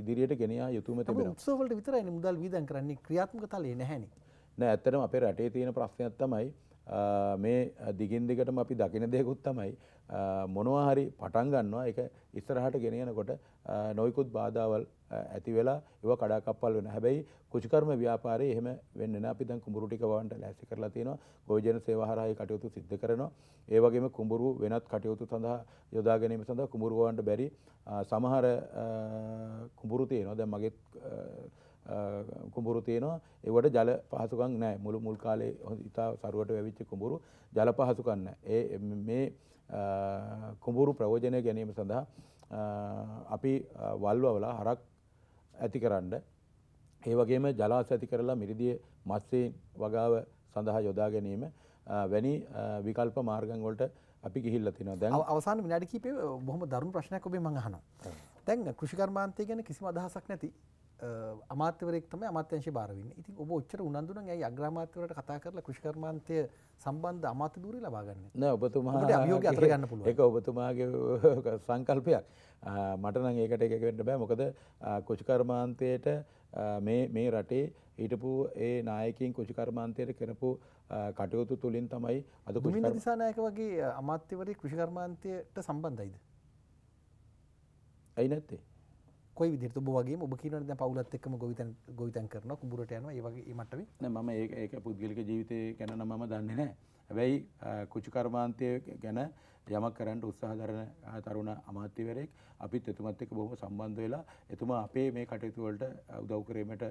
ඉදිරියට ගෙන යා යුතුම තිබෙනවා. උත්සව වලට විතරයි මුදල් වීදම් කරන්නේ. ක්‍රියාත්මක තලයේ නැහැනේ. නෑ ඇත්තටම අපේ රටේ තියෙන ප්‍රශ්නයක් තමයි මේ දිගින් දිගටම අපි දකින දෙයක්ත් තමයි මොනවා හරි පටන් ගන්නවා ඒක ඉස්සරහට ගෙන යනකොට නොයිකුත් බාධාවල් ඇති වෙලා ඒව කඩාකප්පල් වෙනවා. හැබැයි කුෂිකර්ම ව්‍යාපාරේ එහෙම වෙන්නේ නැහැ. අපි දැන් කුඹුරු ටික වවන්න ලෑස්ති කරලා තියෙනවා. ගොවිජන සේවා හරහා ඒ කටයුතු සිද්ධ කරනවා. ඒ වගේම කුඹුරු වෙනත් කටයුතු සඳහා යොදා ගැනීම සඳහා කුඹුරු වවන්න බැරි සමහර කුඹුරු තියෙනවා. දැන් මගේ කුඹුරු තියෙනවා. ඒවට ජල පහසුකම් නැහැ. මුළු මුල් කාලේ ඉතා සරුවට වැවිච්ච කුඹුරු ජල පහසුකම් නැහැ. ඒ මේ කුඹුරු ප්‍රයෝජනය ගැනීම සඳහා අපි වල්වවලා හරක් ඇතිකරන්න, ඒ වගේම ජලාශ ඇති කරලා මිරිදියේ මත්ස්‍යයන් වගාව සඳහා යොදා ගැනීම වැනි විකල්ප මාර්ගන් වලට අපි ගිහිල්ලා තිනවා. දැන් අවසාන විනාඩි කිහිපේ බොහොම දරුණු ප්‍රශ්නයක් ඔබෙන් මම අහනවා. දැන් කෘෂිකර්මාන්තය ගැන කිසිම අදහසක් නැති අමාත්‍යවරයෙක් තමයි අමාත්‍යංශය බාර වෙන්නේ. ඉතින් ඔබ ඔච්චර උනන්දු නම් ඇයි අග්‍රාමාත්‍යවරයාට කතා කරලා කෘෂිකර්මාන්තය සම්බන්ධ අමාත්‍ය ධූරය ලබා ගන්නෙ නෑ? ඔබතුමා ඔබට අභියෝගය අතර ගන්න පුළුවන්. ඒක ඔබතුමාගේ සංකල්පයක්. මට නම් ඒකට එකක වෙන්න බෑ. මොකද කෘෂිකර්මාන්තයට මේ මේ රටේ හිටපු ඒ නායකයින් කෘෂිකර්මාන්තයට කරපු කටයුතු තුලින් තමයි අද කුමින්ද දිසානායක වගේ අමාත්‍යවරයෙක් කෘෂිකර්මාන්තයට සම්බන්ධයිද? ඇයි නැත්තේ? කොයි විදිහට? ඔබ වගේම ඔබ කියනවනේ දැන් පවුලත් එක්කම ගොවිතැන් ගොවිතැන් කරනවා, කුඹුරට යනවා, ඒ වගේ මේ මට්ටමේ. නෑ මම ඒක ඒක පුද්ගලික ජීවිතේ ගැන නම් මම දන්නේ නෑ. හැබැයි කුචිකර්මාන්තය ගැන යමක් කරන්න උත්සාහ දරන තරුණ අමාත්‍යවරයෙක් අපිත් එතුමත් එක්ක බොහොම සම්බන්ධ වෙලා එතුමා අපේ මේ කටයුතු වලට උදව් කිරීමට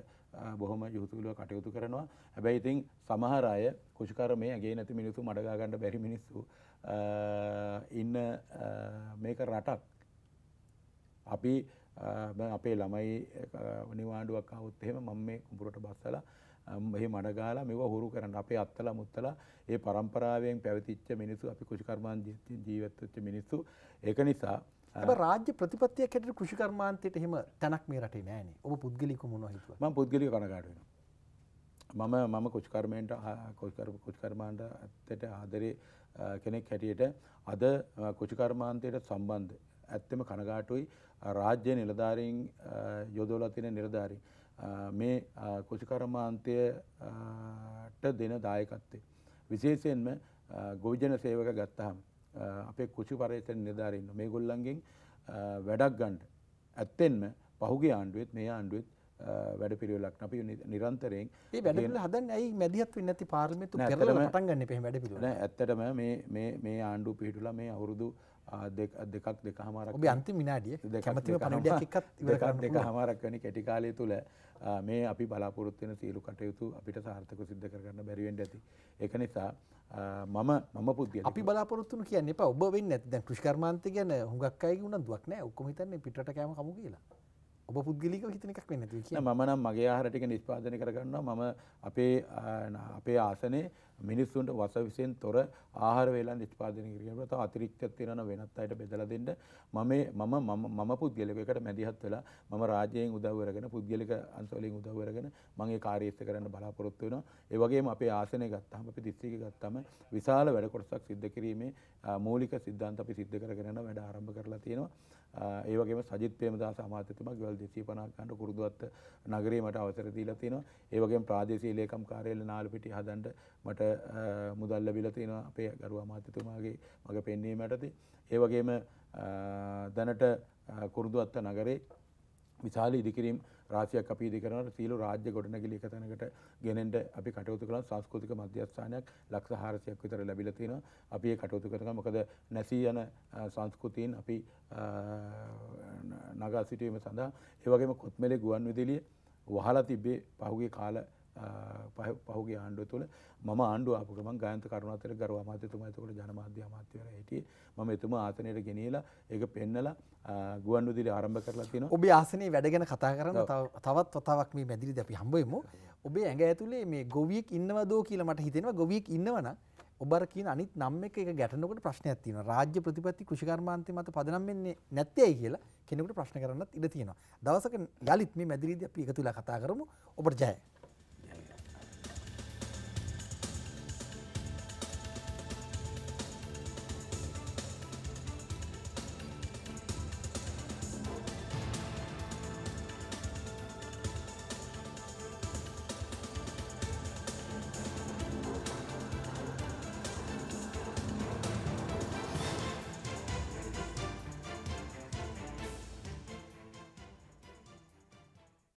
බොහොම යොහුතුලව කටයුතු කරනවා. හැබැයි ඉතින් සමහර අය කුචිකර්මයේ ඇගේ නැති මිනිස්සු, මඩ ගා ගන්න බැරි මිනිස්සු ඉන්න මේක රටක්. අපි අපේ ළමයි නිවාඩුවක් ආවොත් එහෙම මම මේ කුඹුරට බස්සලා මේ මඩ ගාලා මෙව හුරු කරන්න අපේ අත්තලා මුත්තලා ඒ පරම්පරාවෙන් පැවතිච්ච මිනිස්සු, අපි කෘෂිකර්මාන්තයෙන් ජීවත් වෙච්ච මිනිස්සු. ඒක නිසා අපේ රාජ්‍ය ප්‍රතිපත්තියක් හැටියට කෘෂිකර්මාන්තයට එහෙම තැනක් මේ රටේ නැහැ නේ. ඔබ පුද්ගලිකව මොනවා හිතුවා? මම පුද්ගලිකව කනගාටු වෙනවා. මම මම කෘෂිකර්මයට කෘෂිකර්මාන්තයට ආදරේ කෙනෙක් හැටියට අද කෘෂිකර්මාන්තයට සම්බන්ධ ඇත්තම කනගාටුයි. රාජ්‍ය නිලධාරීන් යොදවලා තියෙන නිලධාරීන් මේ කෘෂිකර්මාන්තයට දෙන දායකත්වය, විශේෂයෙන්ම ගොවිජන සේවක ගත්තහම අපේ කෘෂි පරිසර නිලධාරීන් මේගොල්ලන්ගෙන් වැඩක් ගන්න ඇත්තෙන්ම පහුගිය ආණ්ඩුවෙත් මේ ආණ්ඩුවෙත් වැඩපිළිවෙලක් අපි නිරන්තරයෙන් මේ වැඩපිළිවෙල හදන්නේ. ඇයි මැදිහත් වෙන්නේ නැති? පාර්ලිමේන්තු පෙරලලා පටන් ගන්න එපේ වැඩපිළිවෙල. නෑ ඇත්තටම මේ මේ මේ ආණ්ඩුව පිහිටුලා මේ අවුරුදු දෙකක් දෙකහමාරක් ඔබේ අන්තිම විනාඩිය කැමැතිම පණිවිඩයක් එක්කත් ඉවර කරන්න දෙකහමාරක් වෙන කෙටි කාලය තුල මේ අපි බලාපොරොත්තු වෙන සියලු කටයුතු අපිට සාර්ථකව සිද්ධ කරගන්න බැරි වෙන්න ඇති. ඒක නිසා මම මම පුද්ගලිකව අපි බලාපොරොත්තු වෙන කියන්නේ එපා. ඔබ වෙන්නේ නැත්. දැන් කෘෂිකර්මාන්තය ගැන හුඟක් අයගේ උනන්දුවක් නෑ. ඔක්කොම හිතන්නේ පිටරට කෑම කමු කියලා. ඔබ පුද්ගලිකව හිතන එකක් වෙන්නේ නැතුව කියන්නේ. මම නම් මගේ ආහාර ටික නිෂ්පාදනය කරගන්නවා. මම අපේ අපේ ආසනේ මිනිස්සුන්ට වසවිසෙන් තොර ආහාර වේලන් නිෂ්පාදනය කරගෙන තව අතිරික්තයක් තියෙනවා වෙනත් අයට බෙදලා දෙන්න. මම මම මම පුද්ගලිකව එකට මැදිහත් වෙලා මම රාජ්‍යයෙන් උදව් කරගෙන පුද්ගලික අංශ වලින් උදව් කරගෙන මම ඒ කාර්යයත් කරන්න බලාපොරොත්තු වෙනවා. ඒ වගේම අපේ ආසනේ ගත්තාම අපේ දිස්ත්‍රික්කය ගත්තාම විශාල වැඩ කොටසක් සිද්ධ කිරීමේ මූලික සිද්ධාන්ත අපි සිද්ධ කරගෙන වැඩ ආරම්භ කරලා තියෙනවා. ඒ වගේම සජිත් ප්‍රේමදාස අමාත්‍යතුමා ගෙවල් දෙසිය පනහක් ගන්න කුරුදුවත්ත නගරේ මට අවසර දීලා තියෙනවා. ඒ වගේම ප්‍රාදේශීය ලේකම් කාර්යාලය නාලපිටිය හදන්න මට මුදල් ලැබිලා තියෙනවා අපේ ගරු අමාත්‍යතුමාගේ මග පෙන්වීම යටතේ. ඒ වගේම දැනට කුරුදුවත්ත නගරේ විශාල ඉදිකිරීම් රාශියක් අපි ඉදි කරනවා. සීළු රාජ්‍ය ගොඩනැගිලි එක තැනකට ගෙනෙන්න අපි කටයුතු කරන සංස්කෘතික මධ්‍යස්ථානයක් ලක්ෂ හාරසියක් විතර ලැබිලා තියෙනවා. අපි ඒ කටයුතු කරනවා. මොකද නැසී යන සංස්කෘතීන් අපි නගා සිටීම සඳහා ඒ වගේම කොත්මලේ ගුවන් විදුලිය වහලා තිබේ පහුගිය කාල පහුගිය ආණ්ඩුව තුළ. මම ආණ්ඩුව ආපු ගමන් ගායන්ත කරුණාතිලක ගරු අමාත්‍යතුමා එතකොට ජනමාධ්‍ය අමාත්‍යවරයා හිටියේ. මම එතුමා ආසනයට ගෙනියලා ඒක පෙන්නලා ගුවන් විදුලිය ආරම්භ කරලා තිනවා. ඔබේ ආසනයේ වැඩ ගැන කතා කරන තවත් වතාවක් මේ මැදිරිදී අපි හම්බ වෙමු. ඔබේ ඇඟ ඇතුලේ මේ ගොවියෙක් ඉන්නවදෝ කියලා මට හිතෙනවා. ගොවියෙක් ඉන්නවනම් ඔබ අර කියන අනිත් නම් එක එක ගැටෙනකොට ප්‍රශ්නයක් තියෙනවා. රාජ්‍ය ප්‍රතිපත්ති කෘෂිකර්මාන්තය මත පදනම් වෙන්නේ නැත්තේ ඇයි කියලා කෙනෙකුට ප්‍රශ්න කරන්නත් ඉඩ තියෙනවා. දවසක යලිත් මේ මැදිරිදී අපි එකතු වෙලා කතා කරමු. ඔබට ජය.